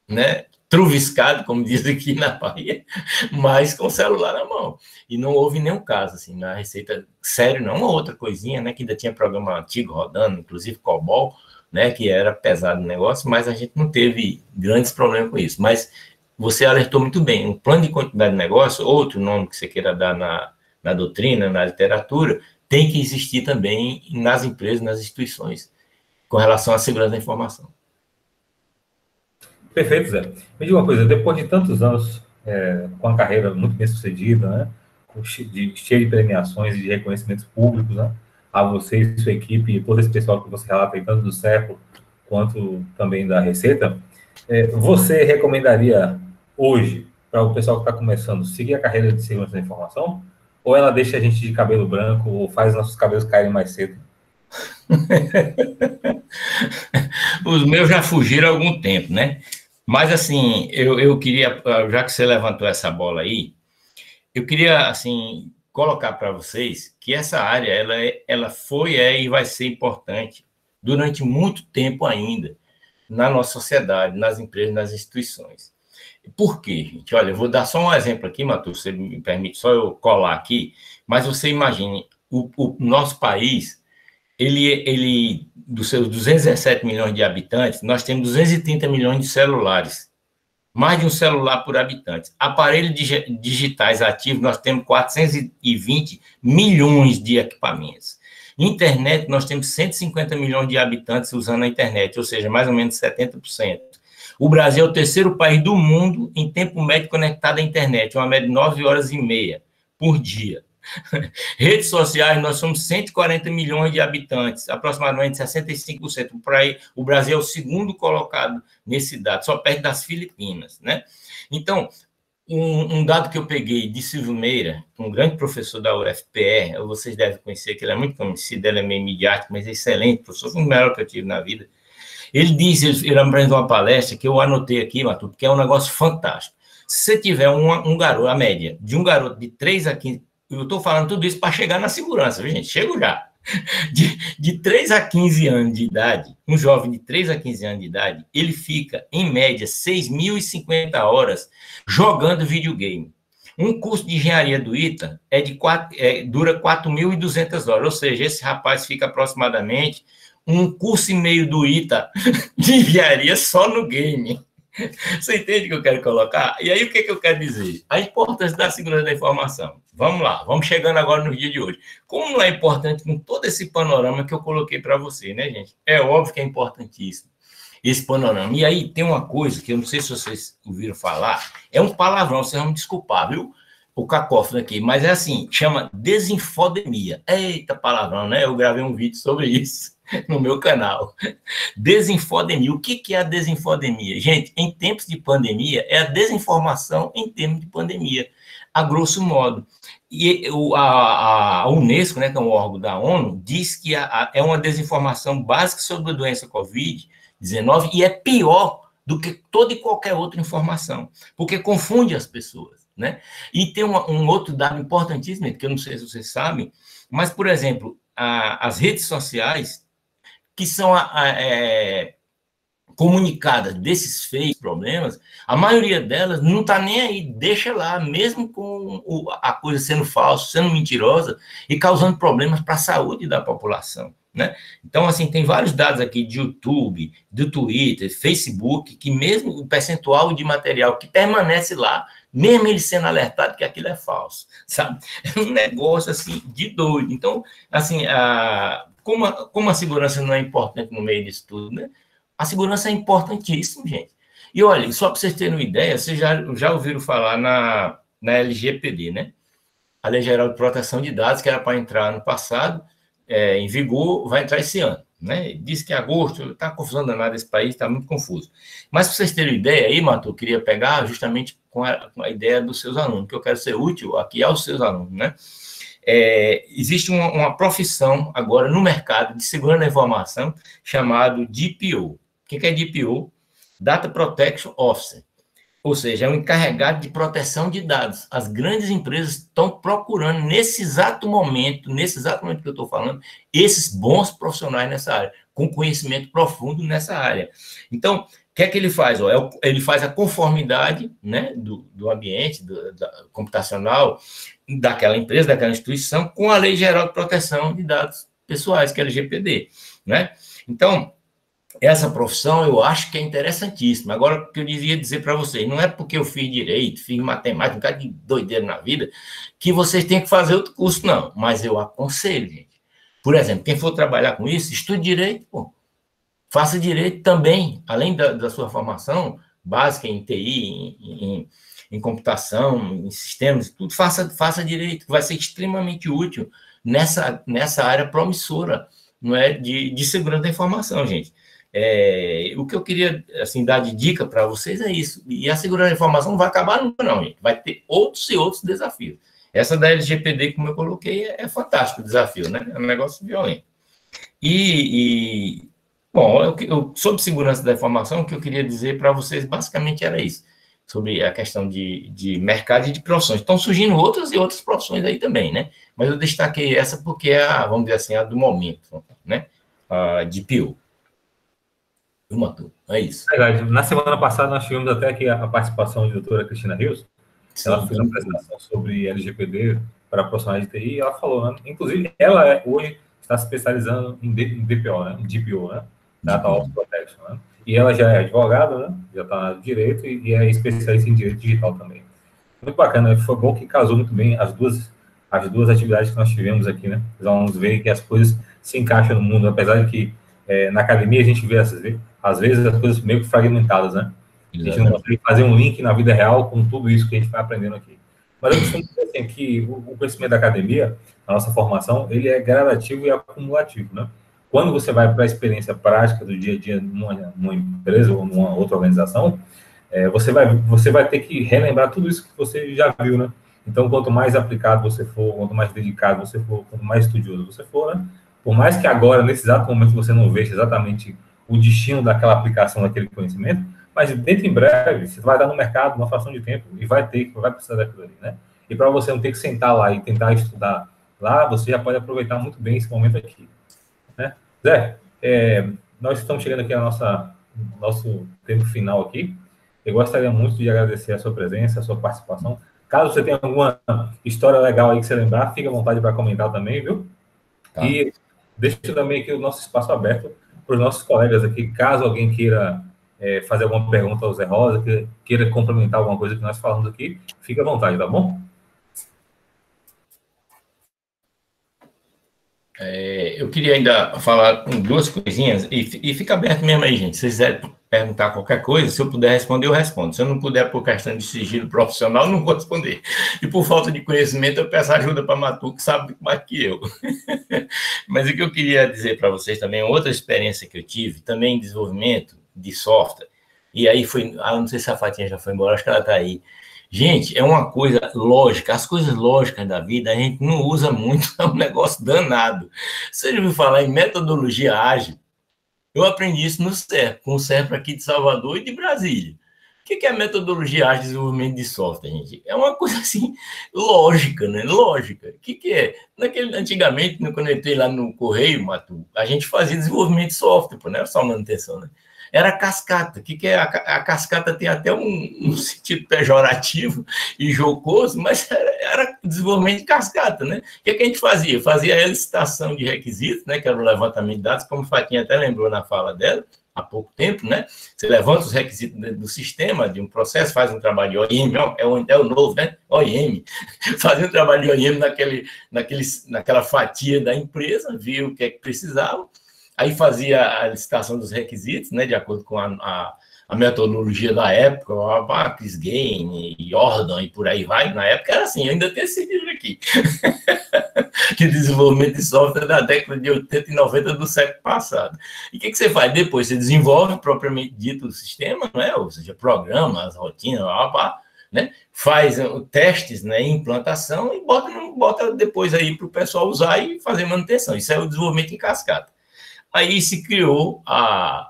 né, truviscado, como diz aqui na Bahia, mas com o celular na mão. E não houve nenhum caso, assim, na Receita, sério, não, uma outra coisinha, né, que ainda tinha programa antigo rodando, inclusive COBOL, né, que era pesado o negócio, mas a gente não teve grandes problemas com isso. Mas você alertou muito bem, um plano de continuidade de negócio, outro nome que você queira dar na, na doutrina, na literatura, tem que existir também nas empresas, nas instituições, com relação à segurança da informação. Perfeito, Zé. Me diga uma coisa, depois de tantos anos, é, com a carreira muito bem sucedida, né, cheia de premiações e de reconhecimentos públicos, né, a você e sua equipe, e todo esse pessoal que você relata, tanto do SERPRO quanto também da Receita, é, você recomendaria hoje, para o pessoal que está começando, seguir a carreira de segurança da informação? Ou ela deixa a gente de cabelo branco, ou faz nossos cabelos caírem mais cedo? Os meus já fugiram há algum tempo, né? Mas, assim, eu, eu queria, já que você levantou essa bola aí, eu queria, assim, colocar para vocês que essa área, ela, ela foi, é e vai ser importante durante muito tempo ainda na nossa sociedade, nas empresas, nas instituições. Por quê, gente? Olha, eu vou dar só um exemplo aqui, Matheus, você me permite só eu colar aqui, mas você imagine, o, o nosso país, ele, ele, dos seus duzentos e dezessete milhões de habitantes, nós temos duzentos e trinta milhões de celulares, mais de um celular por habitante. Aparelhos dig, digitais ativos, nós temos quatrocentos e vinte milhões de equipamentos. Internet, nós temos cento e cinquenta milhões de habitantes usando a internet, ou seja, mais ou menos setenta por cento. O Brasil é o terceiro país do mundo em tempo médio conectado à internet, uma média de nove horas e meia por dia. Redes sociais, nós somos cento e quarenta milhões de habitantes, aproximadamente sessenta e cinco por cento. Por aí, o Brasil é o segundo colocado nesse dado, só perto das Filipinas, né? Então, um, um dado que eu peguei de Silvio Meira, um grande professor da U F P R, vocês devem conhecer, que ele é muito conhecido, ele é meio midiático, mas é excelente professor, foi o melhor que eu tive na vida. Ele diz, ele apresentou uma palestra que eu anotei aqui, Matu, porque é um negócio fantástico. Se você tiver uma, um garoto, a média, de um garoto de três a quinze... Eu estou falando tudo isso para chegar na segurança, viu, gente? Chego já. De, de três a quinze anos de idade, um jovem de três a quinze anos de idade, ele fica, em média, seis mil e cinquenta horas jogando videogame. Um curso de engenharia do Ita é de quatro, é, dura quatro mil e duzentas horas, ou seja, esse rapaz fica aproximadamente... um curso e meio do Ita de engenharia só no game. Você entende o que eu quero colocar? E aí, o que, é que eu quero dizer? A importância da segurança da informação. Vamos lá, vamos chegando agora no dia de hoje. Como não é importante com todo esse panorama que eu coloquei para você, né, gente? É óbvio que é importantíssimo esse panorama. E aí, tem uma coisa que eu não sei se vocês ouviram falar, é um palavrão, vocês vão me desculpar, viu? O cacófono aqui, mas é assim, chama desinfodemia. Eita palavrão, né? Eu gravei um vídeo sobre isso no meu canal. Desinfodemia. O que, que é a desinfodemia? Gente, em tempos de pandemia, é a desinformação em termos de pandemia, a grosso modo. E a, a Unesco, né, que é um órgão da ONU, diz que a, a, é uma desinformação básica sobre a doença covid dezenove e é pior do que toda e qualquer outra informação, porque confunde as pessoas. né? E tem um, um outro dado importantíssimo, que eu não sei se vocês sabem, mas, por exemplo, a, as redes sociais, que são a, a, é, comunicadas desses feitos problemas, a maioria delas não está nem aí, deixa lá, mesmo com o, a coisa sendo falsa, sendo mentirosa, e causando problemas para a saúde da população, né? Então, assim, tem vários dados aqui de YouTube, do Twitter, Facebook, que mesmo o percentual de material que permanece lá, mesmo ele sendo alertado que aquilo é falso, sabe? É um negócio, assim, de doido. Então, assim, a, como, a, como a segurança não é importante no meio disso tudo, né? A segurança é importantíssima, gente. E, olha, só para vocês terem uma ideia, vocês já, já ouviram falar na, na L G P D, né? A Lei Geral de Proteção de Dados, que era para entrar no passado, é, em vigor, vai entrar esse ano, né? Diz que em agosto, está confusão danada esse país, está muito confuso. Mas, para vocês terem uma ideia aí, Matu, eu queria pegar justamente com a, com a ideia dos seus alunos, que eu quero ser útil aqui aos seus alunos, né? É, existe uma, uma profissão agora no mercado de segurança da informação chamado D P O. O que é D P O? Data Protection Officer. Ou seja, é um encarregado de proteção de dados. As grandes empresas estão procurando, nesse exato momento, nesse exato momento que eu estou falando, esses bons profissionais nessa área, com conhecimento profundo nessa área. Então, o que é que ele faz? Ó, ele faz a conformidade, né, do, do ambiente do, da, computacional daquela empresa, daquela instituição, com a Lei Geral de Proteção de Dados Pessoais, que é a L G P D, né? Então, essa profissão eu acho que é interessantíssima. Agora, o que eu ia dizer para vocês, não é porque eu fiz direito, fiz matemática, um cara de doideira na vida, que vocês têm que fazer outro curso, não. Mas eu aconselho, gente. Por exemplo, quem for trabalhar com isso, estude direito, pô. Faça direito também, além da, da sua formação básica em T I, em, em, em computação, em sistemas, tudo, faça, faça direito, que vai ser extremamente útil nessa, nessa área promissora, não é, de, de segurança da informação, gente. É, o que eu queria, assim, dar de dica para vocês é isso. E a segurança da informação não vai acabar nunca, não, gente. Vai ter outros e outros desafios. Essa da L G P D, como eu coloquei, é, é fantástico o desafio, né? É um negócio violento. E, e bom, eu, eu, sobre segurança da informação, o que eu queria dizer para vocês basicamente era isso. Sobre a questão de, de mercado e de profissões. Estão surgindo outras e outras profissões aí também, né? Mas eu destaquei essa porque é a, vamos dizer assim, a do momento, né? A de P O. Matou. É isso. Verdade. Na semana passada, nós tivemos até aqui a participação da doutora Cristina Rios. Ela fez uma apresentação sobre L G P D para profissionais de T I e ela falou, né? Inclusive, ela é, hoje está se especializando em D P O, né? Em D P O, né? Data Office Protection, né? E ela já é advogada, né? Já está no direito e é especialista em direito digital também. Muito bacana. Foi bom que casou muito bem as duas, as duas atividades que nós tivemos aqui, né? Os alunos veem que as coisas se encaixam no mundo, apesar de que é, na academia a gente vê essas vezes. Às vezes as coisas meio que fragmentadas, né? A gente não consegue fazer um link na vida real com tudo isso que a gente vai aprendendo aqui. Mas eu costumo dizer assim, que o conhecimento da academia, a nossa formação, ele é gradativo e acumulativo, né? Quando você vai para a experiência prática do dia a dia numa, numa empresa ou numa outra organização, é, você, vai, você vai ter que relembrar tudo isso que você já viu, né? Então, quanto mais aplicado você for, quanto mais dedicado você for, quanto mais estudioso você for, né? Por mais que agora, nesse exato momento, você não veja exatamente o destino daquela aplicação, daquele conhecimento, mas dentro em breve, você vai dar no mercado uma fração de tempo e vai ter, vai precisar daquilo ali, né? E para você não ter que sentar lá e tentar estudar lá, você já pode aproveitar muito bem esse momento aqui, né? Zé, é, nós estamos chegando aqui ao nossa, nosso tempo final aqui. Eu gostaria muito de agradecer a sua presença, a sua participação. Caso você tenha alguma história legal aí que você lembrar, fique à vontade para comentar também, viu? Tá. E deixo também aqui o nosso espaço aberto para os nossos colegas aqui, caso alguém queira é, fazer alguma pergunta ao Zé Rosa, que, queira complementar alguma coisa que nós falamos aqui, fique à vontade, tá bom? É, eu queria ainda falar com duas coisinhas, e, e fica aberto mesmo aí, gente. Se vocês quiserem perguntar qualquer coisa, se eu puder responder, eu respondo. Se eu não puder, por questão de sigilo profissional, eu não vou responder. E por falta de conhecimento, eu peço ajuda para Matu, que sabe mais que eu. Mas o que eu queria dizer para vocês também, outra experiência que eu tive, também em desenvolvimento de software, e aí foi, ah, não sei se a Fatinha já foi embora, acho que ela está aí. Gente, é uma coisa lógica, as coisas lógicas da vida a gente não usa muito, é um negócio danado. Você já ouviu falar em metodologia ágil? Eu aprendi isso no SERPRO, com o SERPRO aqui de Salvador e de Brasília. O que é metodologia ágil de desenvolvimento de software, gente? É uma coisa assim, lógica, né? Lógica. O que, que é? Naquele, antigamente, quando eu entrei lá no Correio, Matu, a gente fazia desenvolvimento de software, não era só manutenção, né? Era cascata. O que, que é? A, a cascata tem até um, um sentido pejorativo e jocoso, mas era, era desenvolvimento de cascata, né? O que, que a gente fazia? Fazia a licitação de requisitos, né? Que era o levantamento de dados, como a Fatinha até lembrou na fala dela, há pouco tempo, né? Você levanta os requisitos do sistema, de um processo, faz um trabalho de O I M, é o, é o novo, né? O I M. Fazia um trabalho de O I M naquele, naquele, naquela fatia da empresa, via o que é que precisava, aí fazia a licitação dos requisitos, né? De acordo com a, a, a metodologia da época, a Axis Game, Jordan e por aí vai. Na época era assim, eu ainda tenho esse livro aqui. Que desenvolvimento de software da década de oitenta e noventa do século passado. E o que, que você faz depois? Você desenvolve, propriamente dito, o sistema, né? Ou seja, programas, rotinas, blá, blá, né? Faz testes, né? Implantação e bota, bota depois aí para o pessoal usar e fazer manutenção. Isso é o desenvolvimento em cascata. Aí se criou a,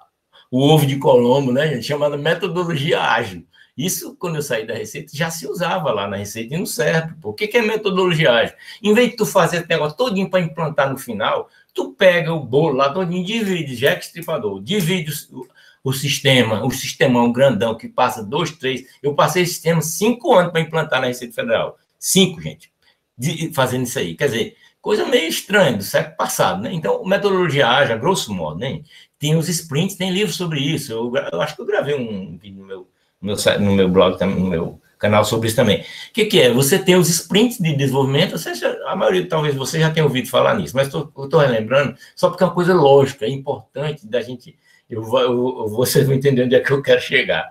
o ovo de Colombo, né, gente, chamada metodologia ágil. Isso, quando eu saí da Receita, já se usava lá na Receita e no SERPRO. Por que, que é metodologia ágil? Em vez de tu fazer esse negócio todinho para implantar no final, tu pega o bolo lá todinho, divide, já que estripador, divide o, o sistema, o sistemão grandão que passa dois, três... Eu passei esse sistema cinco anos para implantar na Receita Federal. Cinco, gente, de, fazendo isso aí. Quer dizer, coisa meio estranha do século passado, né? Então, metodologia ágil, grosso modo, né? Tem os sprints, tem livros sobre isso. Eu, eu acho que eu gravei um vídeo no meu... No meu, no meu blog, no meu canal sobre isso também. O que, que é? Você tem os sprints de desenvolvimento, ou seja, a maioria, talvez você já tenha ouvido falar nisso, mas tô, eu estou relembrando, só porque é uma coisa lógica, é importante da gente, eu, eu, vocês vão entender onde é que eu quero chegar,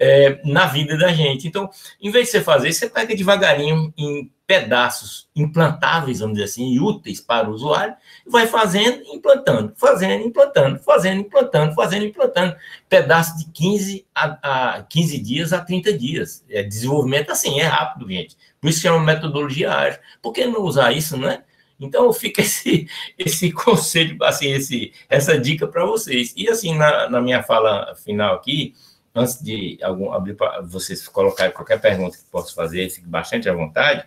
é, na vida da gente. Então, em vez de você fazer isso, você pega devagarinho em pedaços implantáveis, vamos dizer assim, e úteis para o usuário, e vai fazendo, implantando, fazendo, implantando, fazendo, implantando, fazendo, implantando. Pedaço de quinze a quinze dias a trinta dias. É desenvolvimento assim, é rápido, gente. Por isso que é uma metodologia ágil. Por que não usar isso, né? Então fica esse, esse conselho, assim, esse, essa dica para vocês. E assim, na, na minha fala final aqui, antes de algum, abrir para vocês colocarem qualquer pergunta que posso fazer, fique bastante à vontade,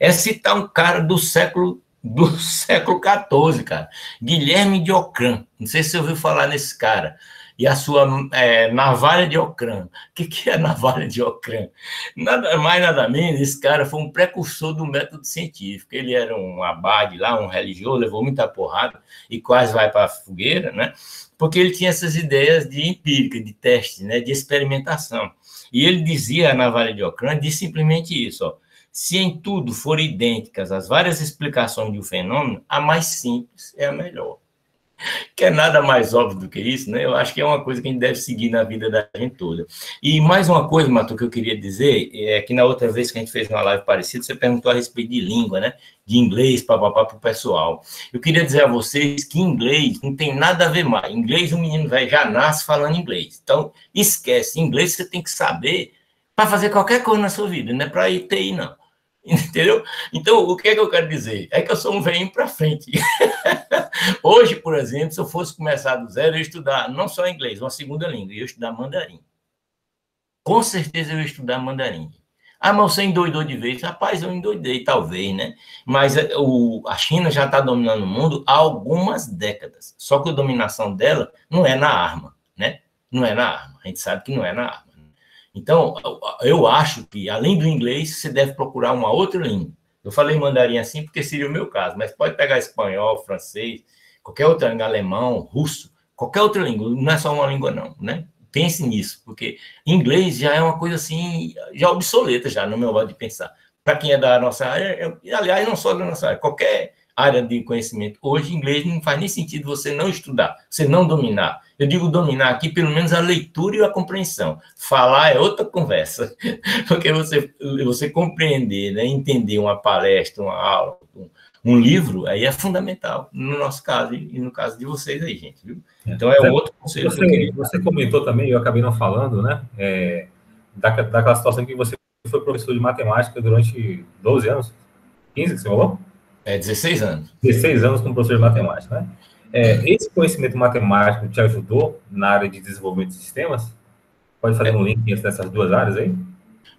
é citar um cara do século do século quatorze, cara, Guilherme de Ockham. Não sei se você ouviu falar nesse cara. E a sua é, navalha de Ockham. O que, que é a navalha de Ockham? Nada mais, nada menos, esse cara foi um precursor do método científico. Ele era um abade lá, um religioso, levou muita porrada e quase vai para a fogueira, né? Porque ele tinha essas ideias de empírica, de teste, né, de experimentação. E ele dizia, a navalha de Ockham, diz simplesmente isso, ó, se em tudo forem idênticas as várias explicações de um fenômeno, a mais simples é a melhor. Que é nada mais óbvio do que isso, né? Eu acho que é uma coisa que a gente deve seguir na vida da gente toda. E mais uma coisa, Matu, que eu queria dizer, é que na outra vez que a gente fez uma live parecida, você perguntou a respeito de língua, né? De inglês, papapá, para o pessoal. Eu queria dizer a vocês que inglês não tem nada a ver mais. Inglês, o menino velho já nasce falando inglês. Então, esquece. Inglês você tem que saber para fazer qualquer coisa na sua vida, não é para ir T I, não. Entendeu? Então, o que é que eu quero dizer? É que eu sou um velhinho para frente. Hoje, por exemplo, se eu fosse começar do zero, eu ia estudar não só inglês, uma segunda língua, eu ia estudar mandarim. Com certeza eu ia estudar mandarim. Ah, mas você endoidou de vez? Rapaz, eu endoidei, talvez, né? Mas o, a China já está dominando o mundo há algumas décadas. Só que a dominação dela não é na arma, né? Não é na arma. A gente sabe que não é na arma. Então, eu acho que, além do inglês, você deve procurar uma outra língua. Eu falei mandarim assim porque seria o meu caso, mas pode pegar espanhol, francês, qualquer outra língua, alemão, russo, qualquer outra língua. Não é só uma língua, não, né? Pense nisso, porque inglês já é uma coisa assim, já obsoleta, já, no meu modo de pensar. Para quem é da nossa área, eu, aliás, não só da nossa área, qualquer área de conhecimento. Hoje, inglês não faz nem sentido você não estudar, você não dominar. Eu digo dominar aqui, pelo menos a leitura e a compreensão. Falar é outra conversa, porque você, você compreender, né, entender uma palestra, uma aula, um livro, aí é fundamental, no nosso caso e no caso de vocês aí, gente. Viu? Então, é um outro conselho. Você, que você comentou também, eu acabei não falando, né, é, da, daquela situação que você foi professor de matemática durante doze anos, quinze, que você falou? É, dezesseis anos. dezesseis anos como professor de matemática, né? É, esse conhecimento matemático te ajudou na área de desenvolvimento de sistemas? Pode fazer é. um link nessas duas áreas aí?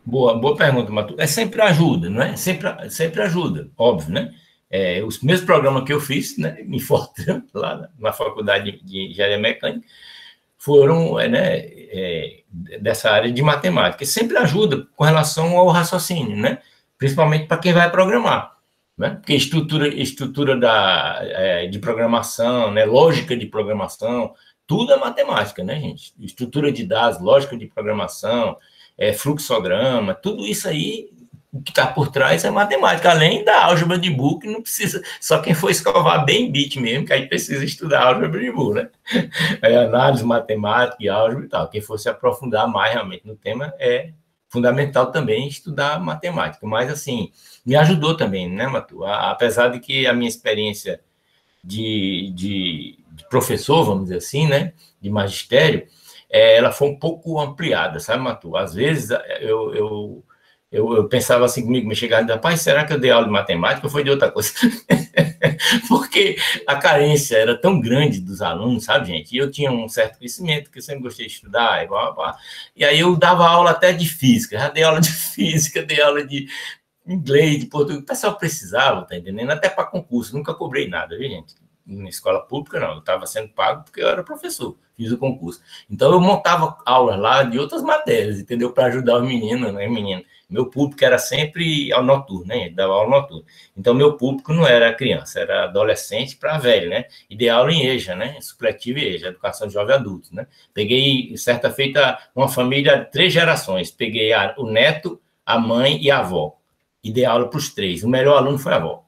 Boa, boa pergunta, Matu. É sempre ajuda, não é? Sempre, sempre ajuda, óbvio, né? É, os mesmos programas que eu fiz, né, em Fortran, lá na faculdade de engenharia mecânica, foram é, né, é, dessa área de matemática. E sempre ajuda com relação ao raciocínio, né? Principalmente para quem vai programar, né? Porque estrutura, estrutura da, é, de programação, né, lógica de programação, tudo é matemática, né, gente? Estrutura de dados, lógica de programação, é, fluxograma, tudo isso aí, o que está por trás é matemática, além da álgebra de Boole, que não precisa, só quem for escovar bem bit mesmo, que aí precisa estudar álgebra de Boole, né? É, análise matemática e álgebra e tal. Quem for se aprofundar mais realmente no tema, é fundamental também estudar matemática. Mas, assim, me ajudou também, né, Matu? Apesar de que a minha experiência de, de, de professor, vamos dizer assim, né, de magistério, é, ela foi um pouco ampliada, sabe, Matu? Às vezes, eu... eu Eu, eu pensava assim comigo, me chegava e dizia, pai, será que eu dei aula de matemática ou foi de outra coisa? Porque a carência era tão grande dos alunos, sabe, gente? E eu tinha um certo conhecimento, que eu sempre gostei de estudar, e, blá, blá. E aí eu dava aula até de física, já dei aula de física, dei aula de inglês, de português, o pessoal precisava, tá entendendo? Até para concurso, nunca cobrei nada, viu, gente? Na escola pública, não, eu estava sendo pago porque eu era professor, fiz o concurso. Então, eu montava aulas lá de outras matérias, entendeu? Para ajudar os meninos, né, meninas? Meu público era sempre ao noturno, né? Dava aula noturno. Então, meu público não era criança, era adolescente para velho, né? E dei aula em EJA, né? Supletivo e EJA, Educação de Jovem Adulto, né? Peguei, certa feita, uma família de três gerações. Peguei a, o neto, a mãe e a avó. E dei aula para os três. O melhor aluno foi a avó.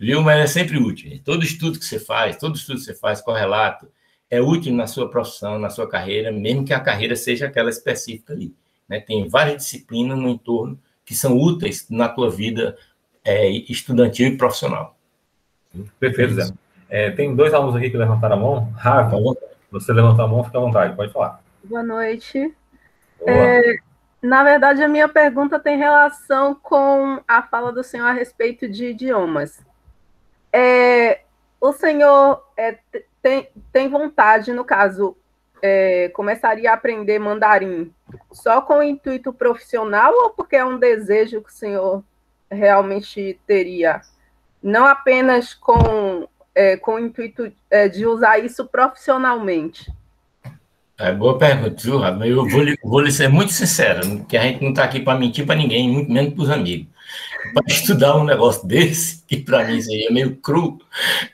Viu? Mas é sempre útil, gente. Todo estudo que você faz, todo estudo que você faz, correlato, é útil na sua profissão, na sua carreira, mesmo que a carreira seja aquela específica ali. Né, tem várias disciplinas no entorno que são úteis na tua vida é, estudantil e profissional. Perfeito, Zé. É, tem dois alunos aqui que levantaram a mão. Rafa, você levantou a mão, fica à vontade, pode falar. Boa noite. É, na verdade, a minha pergunta tem relação com a fala do senhor a respeito de idiomas. É, o senhor é, tem, tem vontade, no caso... É, começaria a aprender mandarim só com o intuito profissional ou porque é um desejo que o senhor realmente teria? Não apenas com, é, com o intuito é, de usar isso profissionalmente. É, boa pergunta, viu, Rafa? Eu vou, vou lhe ser muito sincero, que a gente não está aqui para mentir para ninguém, muito menos para os amigos. Para estudar um negócio desse, que para mim seria meio cru,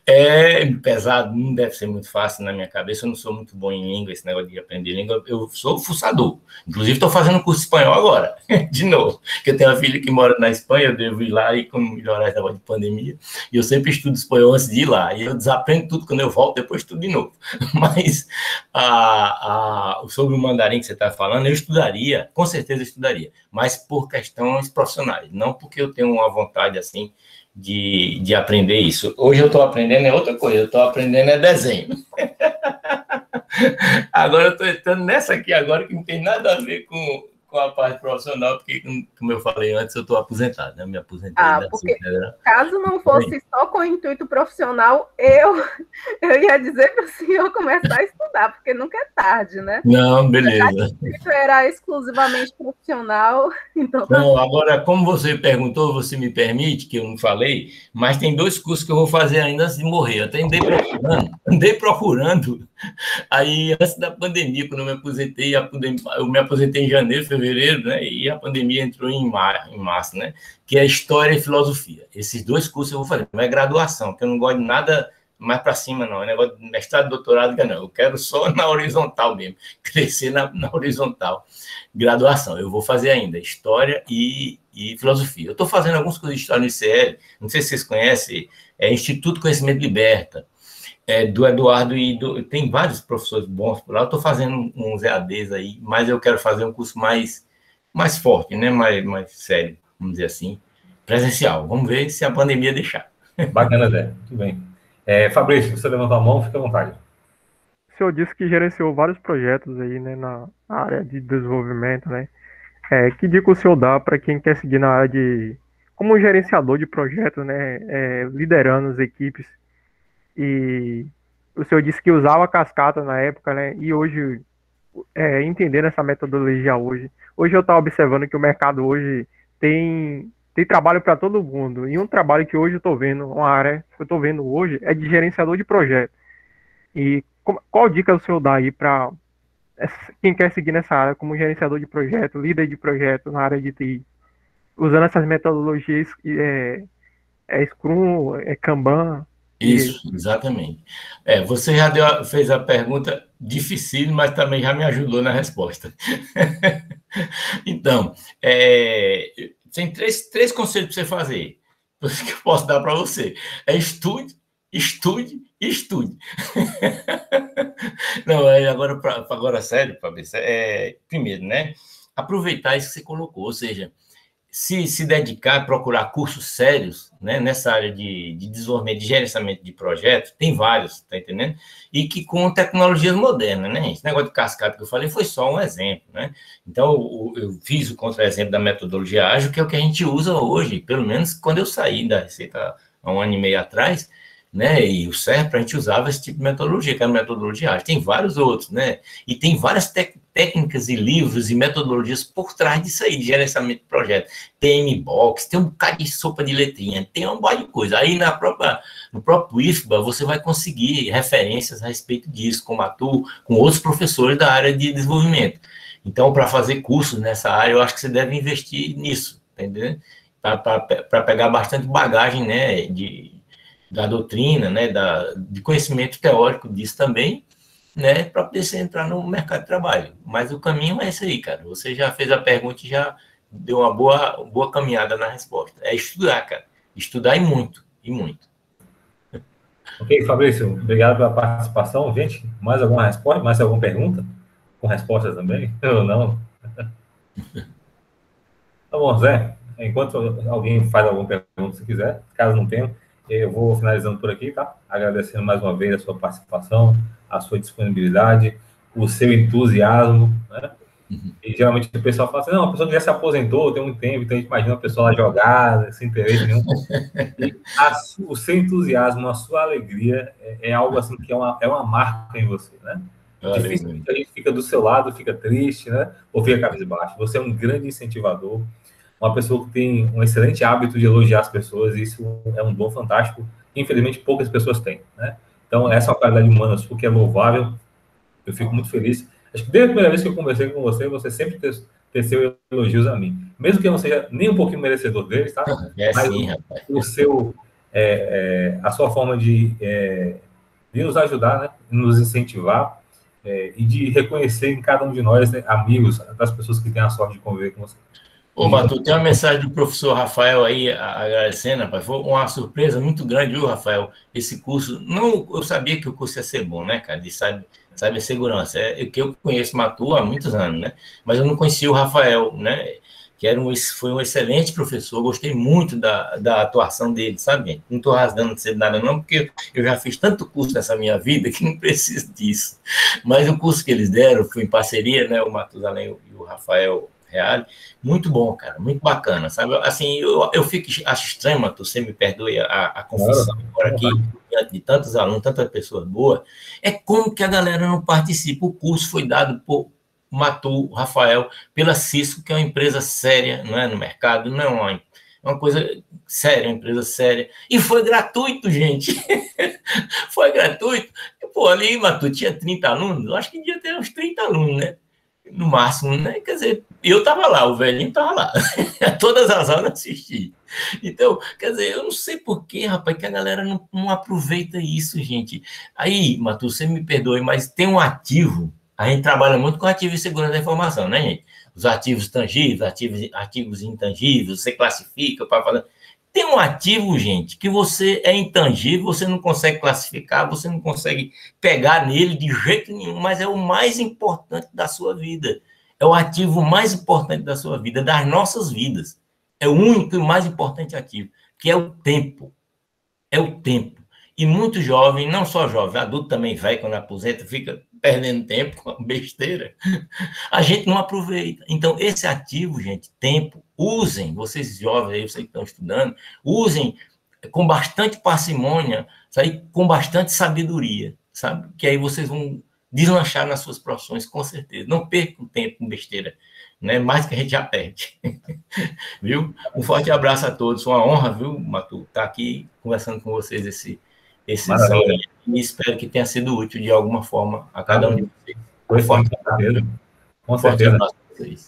é pesado, não deve ser muito fácil na minha cabeça, eu não sou muito bom em língua, esse negócio de aprender língua, eu sou fuçador. Inclusive, estou fazendo curso espanhol agora, de novo, porque eu tenho uma filha que mora na Espanha, eu devo ir lá e como melhorar esse negócio de pandemia, e eu sempre estudo espanhol antes de ir lá, e eu desaprendo tudo quando eu volto, depois estudo de novo. Mas a, a, sobre o mandarim que você está falando, eu estudaria, com certeza eu estudaria, mas por questões profissionais, não porque eu tenho uma vontade, assim, de, de aprender isso. Hoje eu estou aprendendo é outra coisa, eu estou aprendendo é desenho. Agora eu estou entrando nessa aqui agora que não tem nada a ver com, com a parte profissional, porque, como eu falei antes, eu estou aposentado, né? Me aposentei. Ah, porque caso não fosse é. só com o intuito profissional, eu, eu ia dizer para o senhor começar a estudar, porque nunca é tarde, né? Não, beleza. O intuito era exclusivamente profissional. Então... Não, agora, como você perguntou, você me permite, que eu não falei, mas tem dois cursos que eu vou fazer ainda antes de morrer. Eu até andei procurando, andei procurando. Aí, antes da pandemia, quando eu me aposentei, eu me aposentei em janeiro, fevereiro, né? E a pandemia entrou em março, em março, né? Que é História e Filosofia. Esses dois cursos eu vou fazer, não é graduação, porque eu não gosto de nada mais para cima, não. É negócio de mestrado, doutorado, não. Eu quero só na horizontal mesmo, crescer na, na horizontal. Graduação, eu vou fazer ainda, História e, e Filosofia. Eu estou fazendo alguns cursos de História no I C L, não sei se vocês conhecem, é Instituto de Conhecimento Liberta. É, do Eduardo e do, tem vários professores bons por lá, eu estou fazendo uns E A Ds aí, mas eu quero fazer um curso mais, mais forte, né? mais, mais sério, vamos dizer assim, presencial. Vamos ver se a pandemia deixar. Bacana, Zé, tudo bem. É, Fabrício, você levantou a mão, fica à vontade. O senhor disse que gerenciou vários projetos aí, né, na área de desenvolvimento, né? É, que dica o senhor dá para quem quer seguir na área de... como gerenciador de projetos, né? É, liderando as equipes. E o senhor disse que usava cascata na época, né? E hoje é, entender essa metodologia hoje. Hoje eu estou observando que o mercado hoje tem, tem trabalho para todo mundo. E um trabalho que hoje eu estou vendo, uma área que eu estou vendo hoje, é de gerenciador de projeto. E qual dica o senhor dá aí para quem quer seguir nessa área como gerenciador de projeto, líder de projeto na área de T I, usando essas metodologias é, é Scrum, é Kanban? Isso, e... exatamente. É, você já deu, fez a pergunta difícil, mas também já me ajudou na resposta. Então, é, tem três, três conselhos para você fazer, que eu posso dar para você. É estude, estude, estude. Não, agora, pra, agora sério, Fabrício, é, primeiro, né? Aproveitar isso que você colocou, ou seja, se, se dedicar, procurar cursos sérios, né, nessa área de, de desenvolvimento, de gerenciamento de projetos, tem vários, tá entendendo? E que com tecnologias modernas, né? Esse negócio de cascata que eu falei foi só um exemplo, né? Então, eu, eu fiz o contra-exemplo da metodologia ágil, que é o que a gente usa hoje, pelo menos quando eu saí da Receita há um ano e meio atrás, né? E o SERPRO, a gente usava esse tipo de metodologia, que era metodologia ágil. Tem vários outros, né? E tem várias técnicas e livros e metodologias por trás disso aí, de gerenciamento de projeto. Tem M-Box, tem um bocado de sopa de letrinha, tem um bocado de coisa. Aí na própria, no próprio I F B A você vai conseguir referências a respeito disso, com o Matu, com outros professores da área de desenvolvimento. Então, para fazer cursos nessa área, eu acho que você deve investir nisso, entendeu? Para pegar bastante bagagem, né, de... da doutrina, né, da, de conhecimento teórico disso também, né, para poder você entrar no mercado de trabalho. Mas o caminho é esse aí, cara. Você já fez a pergunta e já deu uma boa, boa caminhada na resposta. É estudar, cara. Estudar e muito, e muito. Ok, Fabrício, obrigado pela participação. Gente, mais alguma resposta? Mais alguma pergunta? Com respostas também? Ou não? Tá bom, Zé. Enquanto alguém faz alguma pergunta, se quiser, caso não tenha, eu vou finalizando por aqui, tá? Agradecendo mais uma vez a sua participação, a sua disponibilidade, o seu entusiasmo, né? Uhum. E geralmente o pessoal fala assim, não, a pessoa já se aposentou, tem muito tempo, então a gente imagina a pessoa lá jogada, sem interesse nenhum. E a, o seu entusiasmo, a sua alegria é, é algo assim que é uma, é uma marca em você, né? É difícil, a gente fica do seu lado, fica triste, né? Ou fica cabisbaixo. Você é um grande incentivador, uma pessoa que tem um excelente hábito de elogiar as pessoas, e isso é um dom fantástico, infelizmente poucas pessoas têm, né? Então, essa é uma qualidade humana sua que é louvável, eu fico muito feliz. Acho que desde a primeira vez que eu conversei com você, você sempre teceu elogios a mim, mesmo que eu não seja nem um pouquinho merecedor deles, tá? É, mas sim, rapaz. O seu, é, é, a sua forma de, é, de nos ajudar, né? Nos incentivar, é, e de reconhecer em cada um de nós, né, amigos, das pessoas que têm a sorte de conviver com você. Ô, Matu, tem uma mensagem do professor Rafael aí, agradecendo, rapaz. Foi uma surpresa muito grande, viu, Rafael? Esse curso, não, eu sabia que o curso ia ser bom, né, cara, de cibersegurança. É que eu conheço Matu há muitos anos, né, mas eu não conhecia o Rafael, né, que era um, foi um excelente professor, gostei muito da, da atuação dele, sabe? Não estou rasgando de ser nada não, porque eu já fiz tanto curso nessa minha vida que não preciso disso. Mas o curso que eles deram, foi em parceria, né, o Matuzalém e o Rafael... real, muito bom, cara, muito bacana, sabe? Assim, eu, eu fico, acho extrema, tu, você me perdoe a, a confusão agora aqui, de tantos alunos, tantas pessoas boas, é como que a galera não participa. O curso foi dado por Matu, Rafael, pela Cisco, que é uma empresa séria, não é, no mercado, não é uma, uma coisa séria, uma empresa séria, e foi gratuito, gente, foi gratuito. E, pô, ali, Matu, tinha trinta alunos, eu acho que devia ter uns trinta alunos, né? No máximo, né? Quer dizer, eu estava lá, o velhinho estava lá. Todas as aulas eu assisti. Então, quer dizer, eu não sei por que, rapaz, que a galera não, não aproveita isso, gente. Aí, Matu, você me perdoe, mas tem um ativo, a gente trabalha muito com ativo de segurança da informação, né, gente? Os ativos tangíveis, ativos, ativos intangíveis, você classifica para falar... Tem um ativo, gente, que você é intangível, você não consegue classificar, você não consegue pegar nele de jeito nenhum, mas é o mais importante da sua vida. É o ativo mais importante da sua vida, das nossas vidas. É o único e mais importante ativo, que é o tempo. É o tempo. E muito jovem, não só jovem, adulto também vai, quando aposenta, fica perdendo tempo com besteira. A gente não aproveita. Então, esse ativo, gente, tempo, usem, vocês jovens aí, vocês que estão estudando, usem com bastante parcimônia, sabe? Com bastante sabedoria, sabe? Que aí vocês vão deslanchar nas suas profissões, com certeza. Não percam tempo com besteira, né? Mais que a gente já perde. Viu? Um forte abraço a todos. Uma honra, viu, Matu, estar aqui conversando com vocês esse, esse sábado. E espero que tenha sido útil de alguma forma a cada um de vocês. Foi forte abraço. Com certeza.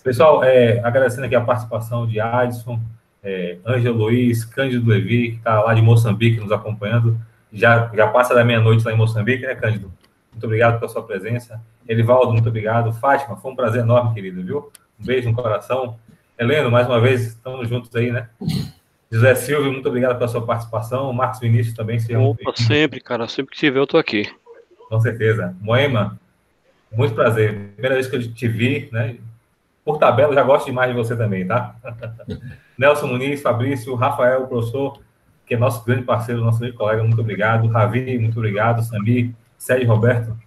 Pessoal, é, agradecendo aqui a participação de Adson, é, Ângelo Luiz, Cândido Levi, que está lá de Moçambique nos acompanhando. Já, já passa da meia-noite lá em Moçambique, né, Cândido? Muito obrigado pela sua presença. Elivaldo, muito obrigado. Fátima, foi um prazer enorme, querido, viu? Um beijo no coração. Heleno, mais uma vez, estamos juntos aí, né? José Silvio, muito obrigado pela sua participação. Marcos Vinícius também. Se Opa, é um... sempre, cara. Sempre que se vê, eu estou aqui. Com certeza. Moema, muito prazer. Primeira vez que eu te vi, né? Por tabela, já gosto demais de você também, tá? Nelson Muniz, Fabrício, Rafael, professor, que é nosso grande parceiro, nosso grande colega, muito obrigado. Ravi, muito obrigado. Sami, Sérgio Roberto,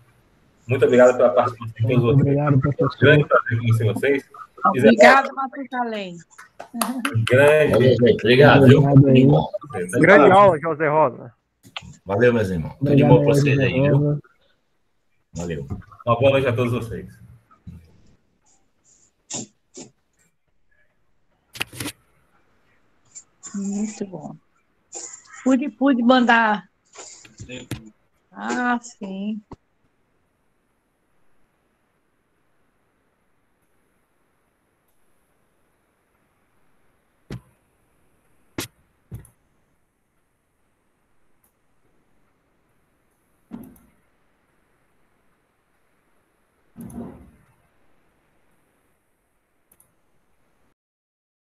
muito obrigado pela participação de todos vocês. Obrigado, professor. Grande prazer conhecer vocês. Obrigado, Matuzalém. Grande. Obrigado. Obrigado. Grande aula, José Rosa. Valeu, meus irmãos. Tudo de bom para vocês aí, viu? Valeu. Uma boa noite a todos vocês. Muito bom. Pude, pude mandar. Ah, sim.